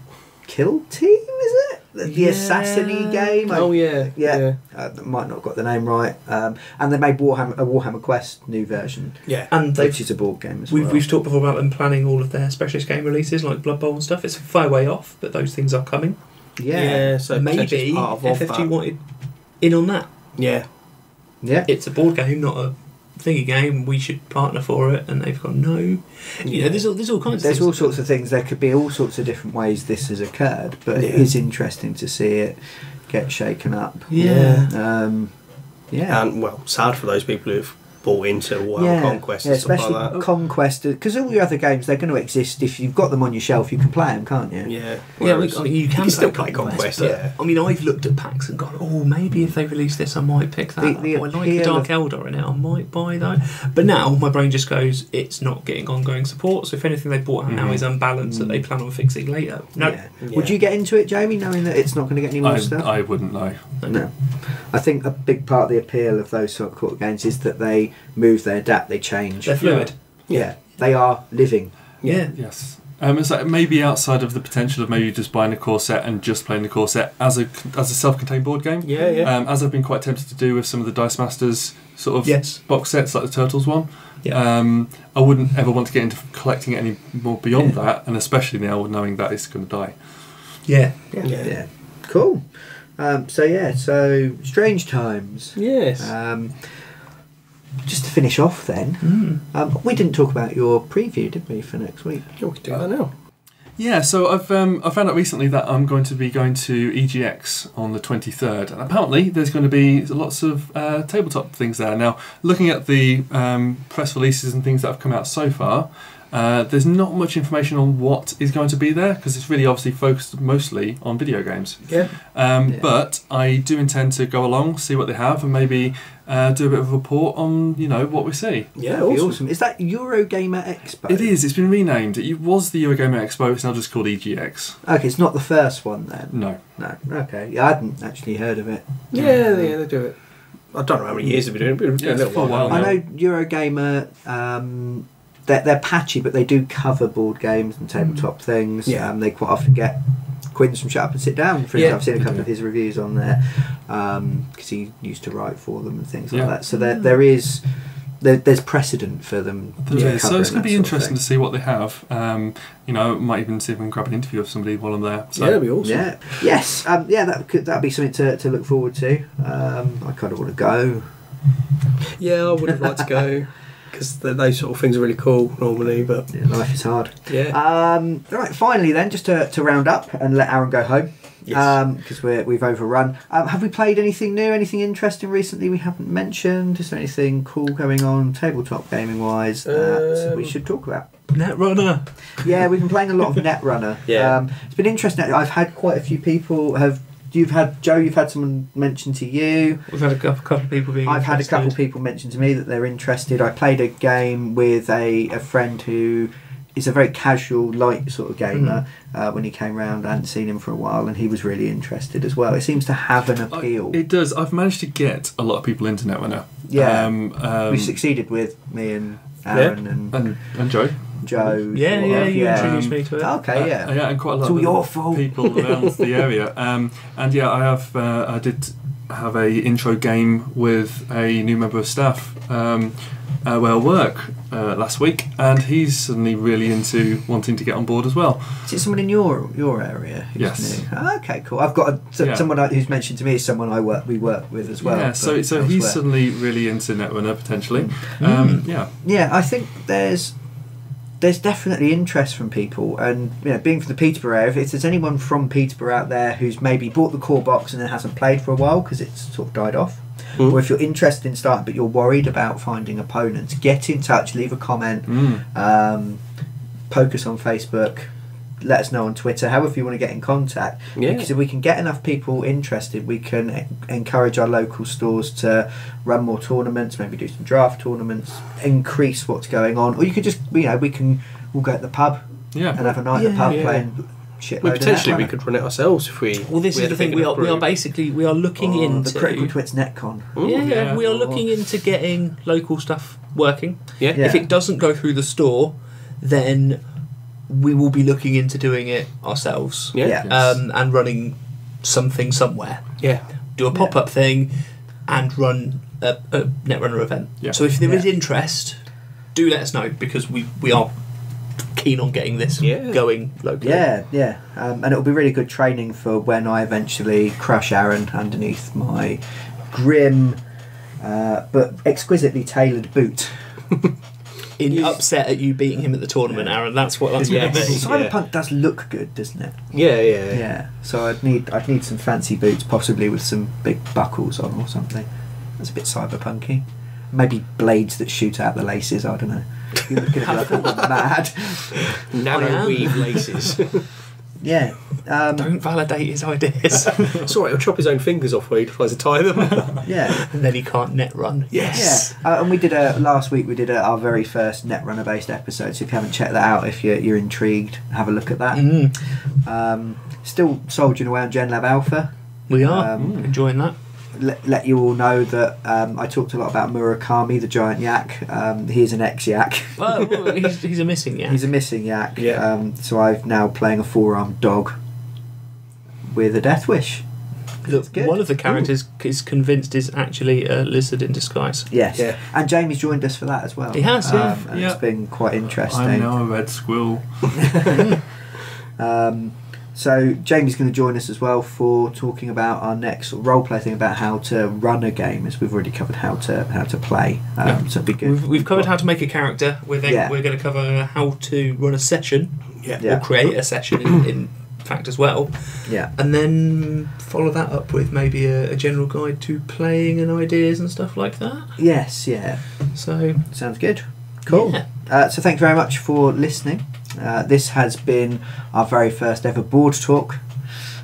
Kill Team, is it? The yeah. Assassin-y game. Oh yeah, yeah. yeah. Uh, might not have got the name right. Um, and they made Warhammer, a Warhammer Quest new version. Yeah, and which is a board game as we've, well. We've talked before about them planning all of their specialist game releases, like Blood Bowl and stuff. It's a far way off, but those things are coming. Yeah, yeah so maybe part of F F G that. wanted in on that. Yeah, yeah. It's a board game, not a thingy game. We should partner for it, and they've gone no. You yeah. know, there's all there's all kinds. There's of things all sorts of things. There could be all sorts of different ways this has occurred, but yeah. it is interesting to see it get shaken up. Yeah. Um, yeah. And well, sad for those people who've bought into World yeah, Conquest yeah, and stuff especially like that. Conquest, because all your other games, they're going to exist. If you've got them on your shelf, you can play them, can't you? Yeah, well, yeah. I mean, you, you can, can still play Conquest. Conquest yeah. I mean, I've looked at packs and gone, oh, maybe if they release this, I might pick that. The, the I like the Dark Eldar in it. I might buy that. But now my brain just goes, it's not getting ongoing support. So if anything they bought mm. now is unbalanced mm. that they plan on fixing later. No. Yeah. Yeah. Would you get into it, Jamie, knowing that it's not going to get any more I, stuff? I wouldn't know. No. I think a big part of the appeal of those sort of court games is that they move, they adapt, they change. They're fluid. Yeah. yeah. They are living. Yeah. yeah. Yes. Um, it's like maybe outside of the potential of maybe just buying a core set and just playing the core set as a as a self-contained board game. Yeah, yeah. Um, as I've been quite tempted to do with some of the Dice Masters sort of yes. box sets, like the Turtles one. Yeah. Um, I wouldn't ever want to get into collecting it any more beyond yeah. that, and especially now knowing that it's going to die. Yeah. Yeah. yeah. yeah. Cool. Um, so yeah, so strange times. Yes. Um, just to finish off, then mm. um, we didn't talk about your preview, did we, for next week? Yeah, we can do that now. Yeah, so I've um, I found out recently that I'm going to be going to E G X on the twenty-third, and apparently there's going to be lots of uh, tabletop things there. Now, looking at the um, press releases and things that have come out so far, uh, there's not much information on what is going to be there because it's really obviously focused mostly on video games. Yeah. Um, yeah. But I do intend to go along, see what they have, and maybe Uh, do a bit of a report on, you know, what we see. Yeah, that'd be awesome. awesome. Is that Eurogamer Expo? It is. It's been renamed. It was the Eurogamer Expo. It's now just called E G X. Okay, it's not the first one then. No. No. Okay. Yeah, I hadn't actually heard of it. Yeah, yeah, they, they do it. I don't know how many years they've been doing it. Yeah, a little for while. A while now. I know Eurogamer. Um, they're, they're patchy, but they do cover board games and tabletop things. Yeah. Um, they quite often get Quinn's from Shut Up and Sit Down, for yeah. I've seen a couple of his reviews on there because um, he used to write for them and things yeah. like that, so there, there is there, there's precedent for them yeah. so it's going to be interesting to see what they have. Um, you know, might even see if we can grab an interview of somebody while I'm there, so. Yeah, that'd be awesome. Yeah. Yes, um, yeah, that could, that'd be something to, to look forward to. um, I kind of want to go. Yeah, I would have liked to go because those sort of things are really cool normally, but yeah, life is hard. Yeah. Um, right, finally then, just to, to round up and let Aaron go home. Yes. Because um, we've overrun. Um, have we played anything new, anything interesting recently we haven't mentioned? Is there anything cool going on tabletop gaming wise that um, we should talk about? Netrunner. Yeah, we've been playing a lot of Netrunner. Yeah. Um, it's been interesting. I've had quite a few people have. You've had Joe. You've had someone mention to you. We've had a couple of people being. I've interested. had a couple of people mention to me that they're interested. I played a game with a, a friend who is a very casual, light sort of gamer. Mm. Uh, when he came round, I hadn't seen him for a while, and he was really interested as well. It seems to have an appeal. I, it does. I've managed to get a lot of people into Netrunner. Yeah, um, um, we succeeded with me and Aaron yeah. and, and and Joe. Joe, yeah, yeah, you yeah. introduced me to it. Okay, uh, yeah, yeah, and quite a lot it's of your fault. people around the area. Um, and yeah, I have, uh, I did have a intro game with a new member of staff um, uh, where I work uh, last week, and he's suddenly really into wanting to get on board as well. Is it someone in your your area? Who's yes. New? Oh, okay, cool. I've got a, so, yeah. someone who's mentioned to me is someone I work we work with as well. Yeah, so so elsewhere. He's suddenly really into Netrunner potentially. Mm. Um, yeah, yeah. I think there's. There's definitely interest from people, and you know, being from the Peterborough area, if there's anyone from Peterborough out there who's maybe bought the core box and then hasn't played for a while because it's sort of died off, mm. or if you're interested in starting but you're worried about finding opponents, get in touch, leave a comment, mm. um, poke us on Facebook, let us know on Twitter, however you want to get in contact, yeah. because if we can get enough people interested, we can e encourage our local stores to run more tournaments, maybe do some draft tournaments, increase what's going on, or you could just, you know, we can we'll go at the pub yeah. and have a night yeah, at the pub yeah. playing shit. Well, potentially we could run it ourselves if we well this we is the thing we are, we are basically we are looking oh, into the Critical Twits Netcon Ooh, yeah, yeah we are looking into getting local stuff working yeah. yeah if it doesn't go through the store, then we will be looking into doing it ourselves yeah. um, and running something somewhere. Yeah, do a pop-up yeah. thing and run a, a Netrunner event. Yeah. So if there yeah. is interest, do let us know, because we, we are keen on getting this yeah. going locally. Yeah, yeah. Um, and it'll be really good training for when I eventually crush Aaron underneath my grim uh, but exquisitely tailored boot. In he's upset at you beating him at the tournament, yeah. Aaron. That's what that's yeah. Cyberpunk yeah. does look good, doesn't it? Yeah, yeah, yeah. Yeah. So I'd need I'd need some fancy boots, possibly with some big buckles on or something. That's a bit cyberpunky. maybe blades that shoot out the laces, I don't know. You're looking at like, oh, mad. Nano weave laces. Yeah. Um, don't validate his ideas. It's alright, he'll chop his own fingers off when he tries to tie them. Yeah. And then he can't net run. Yes. Yeah. Uh, and we did a, last week we did a, our very first Netrunner based episode, so if you haven't checked that out, if you're, you're intrigued, have a look at that. Mm. Um, still soldiering away on Gen Lab Alpha. We are. Um, mm. Enjoying that. Let, let you all know that um, I talked a lot about Murakami, the giant yak. Um, he is an ex-yak. Well, well he's, he's a missing yak. He's a missing yak. Yeah. Um, so I'm now playing a four-armed dog with a death wish. Look, one of the characters Ooh. is convinced is actually a lizard in disguise. Yes. Yeah. And Jamie's joined us for that as well. He has, yeah. Um, and yeah. It's been quite interesting. I'm now a red squirrel. um... So Jamie's going to join us as well for talking about our next roleplay thing about how to run a game, as we've already covered how to how to play. Um, yeah. So it'd be good. We've, we've covered how to make a character. We're then, yeah. we're going to cover how to run a session, yeah. Yeah. or create a session in, in fact as well. Yeah, and then follow that up with maybe a, a general guide to playing and ideas and stuff like that. Yes, yeah. So sounds good. Cool. Yeah. Uh, so thank you very much for listening. Uh, this has been our very first ever board talk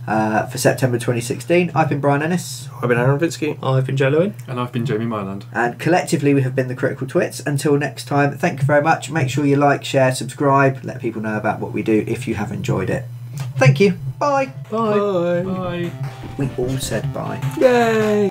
uh, for September twenty sixteen. I've been Brian Ennis. I've been Aaron Vitsky. I've been Joe Lewin. And I've been Jamie Myland. And collectively we have been the Critical Twits. Until next time, thank you very much. Make sure you like, share, subscribe. Let people know about what we do if you have enjoyed it. Thank you. Bye. Bye. Bye. Bye. We all said bye. Yay.